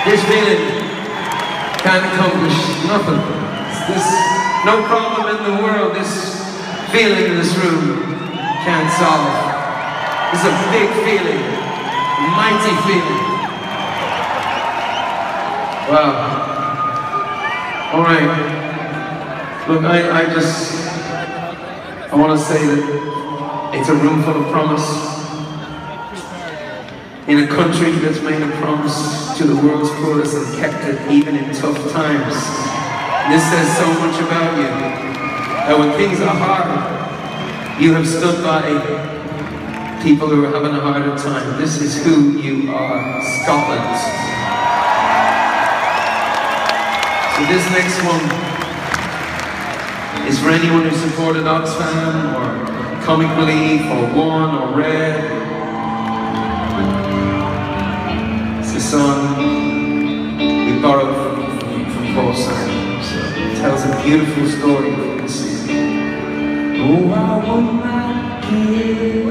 This feeling can't accomplish nothing. There's no problem in the world this feeling in this room can't solve. It's a big feeling, a mighty feeling. Wow. All right. Look, I want to say that it's a room full of promise. in a country that's made a promise to the world's poorest and kept it even in tough times. This says so much about you, that when things are hard, you have stood by people who are having a harder time. This is who you are, Scotland. So this next one is for anyone who supported Oxfam or Comic Relief or One or Red. It's a song we borrowed from Paul Simon. So it tells a beautiful story for the season. Oh, I will not give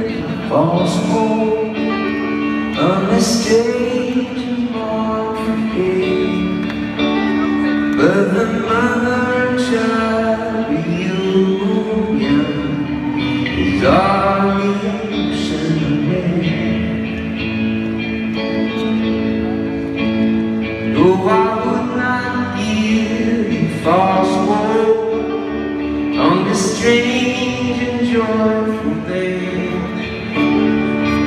false hope, a mistake to mark a day. But the mother and child reunion is our redemption day. Though I would not give you false hope on this strange and joyful day.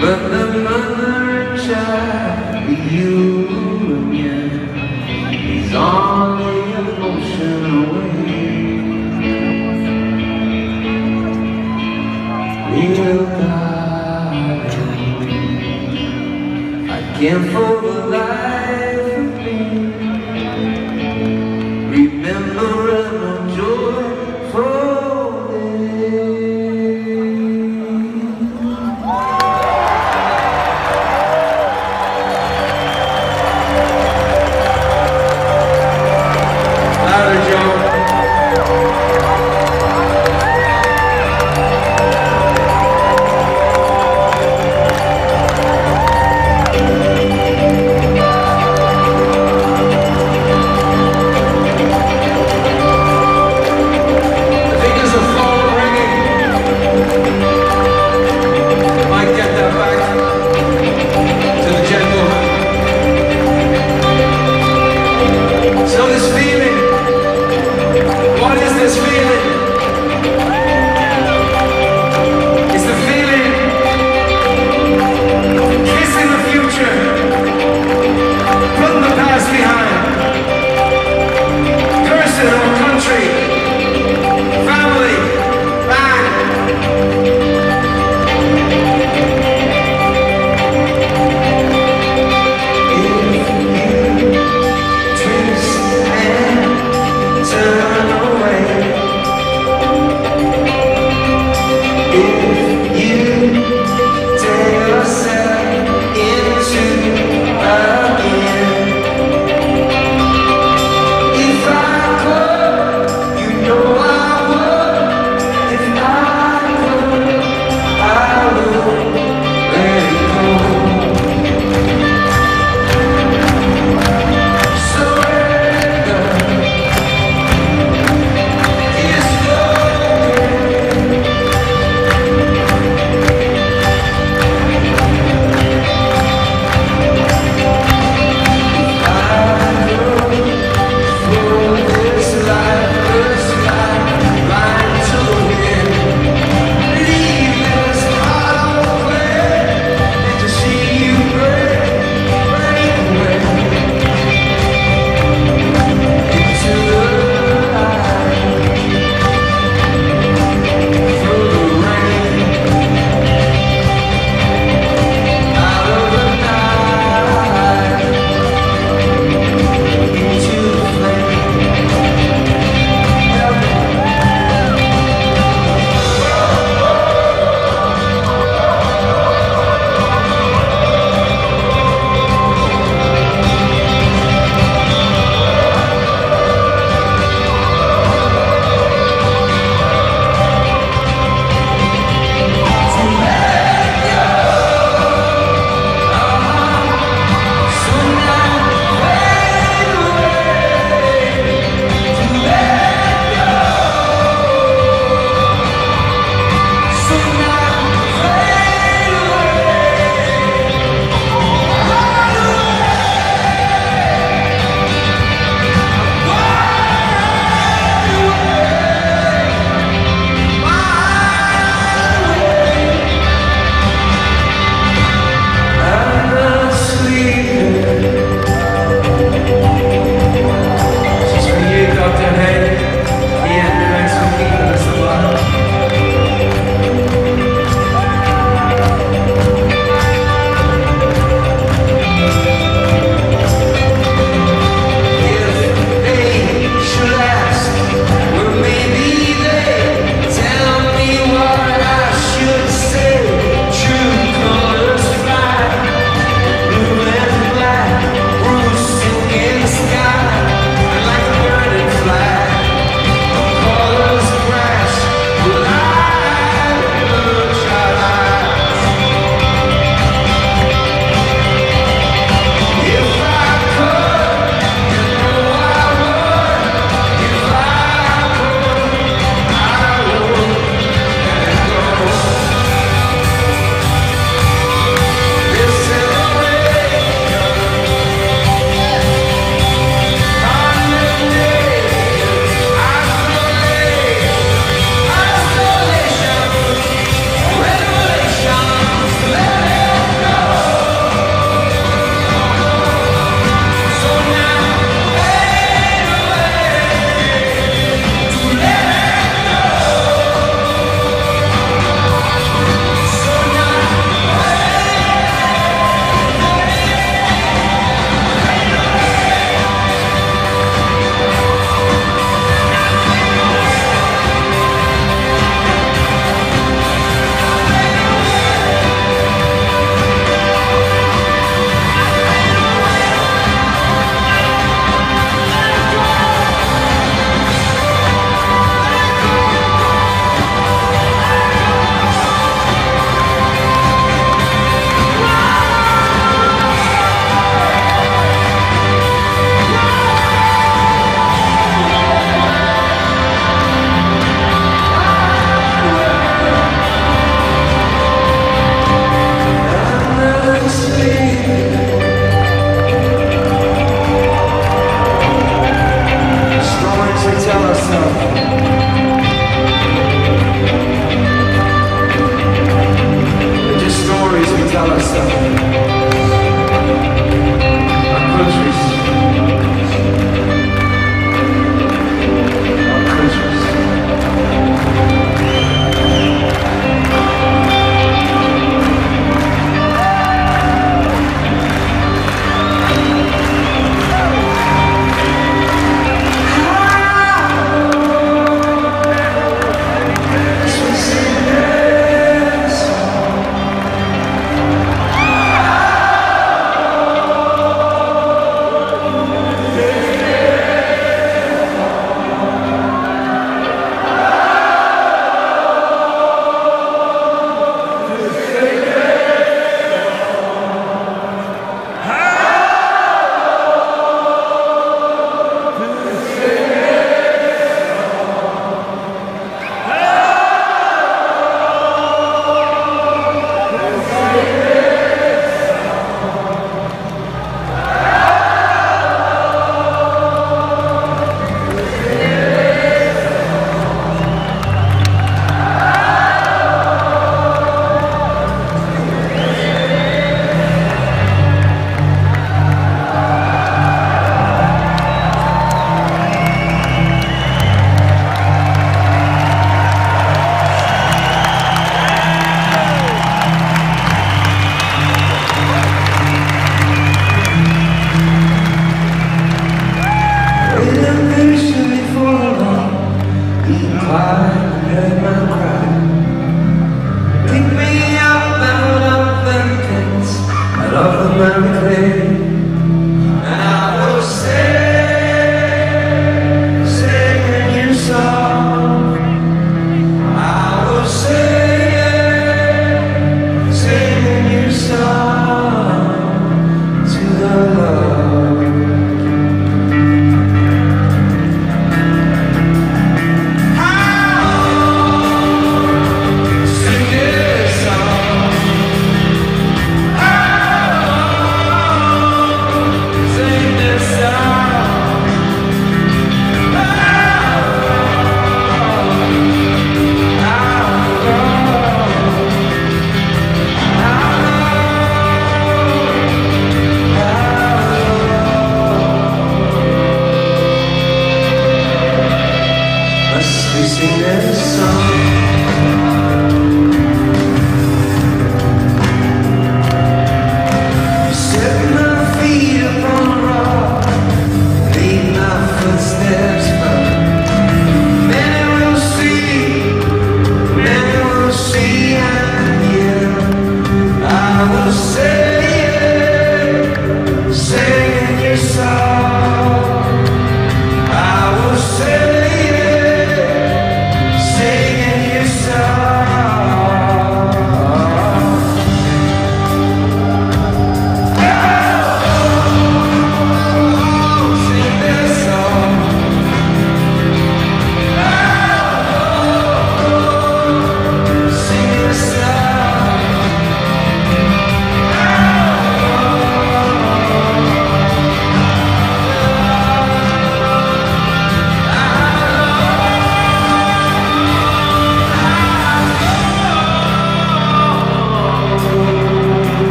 But the mother child reunion is on the emotional way. Little darling, I can't for the life of me remember no joy for.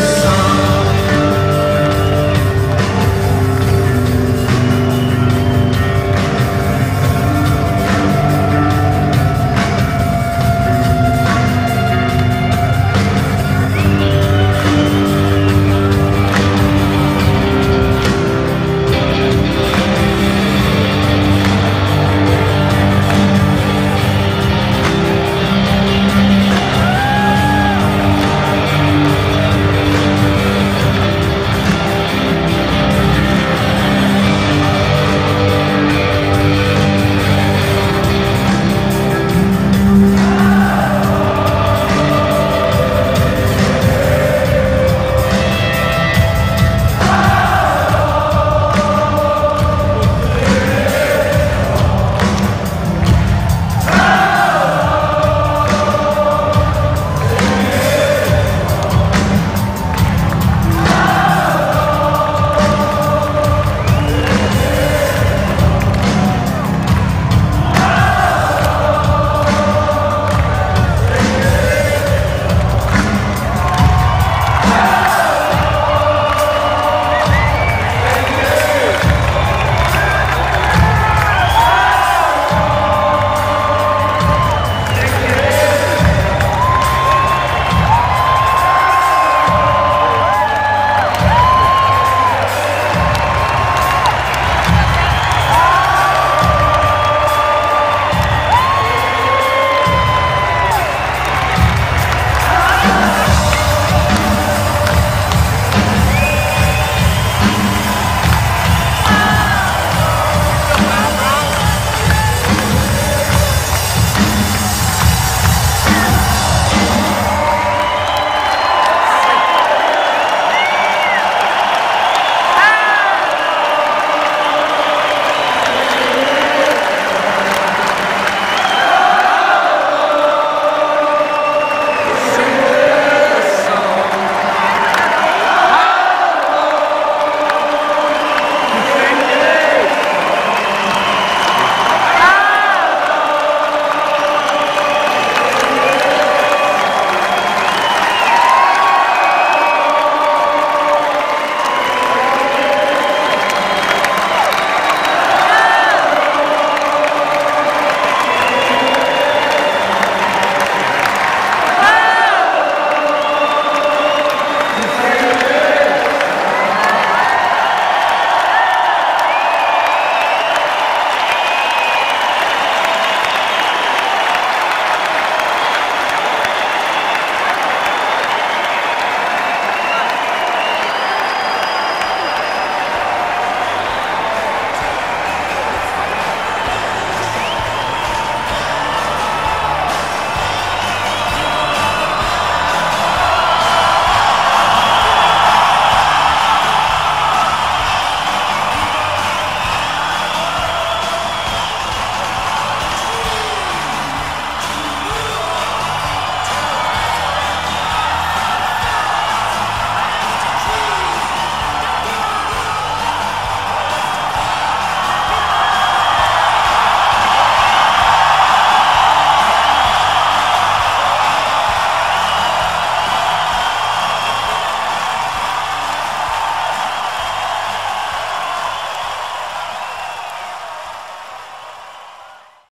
song.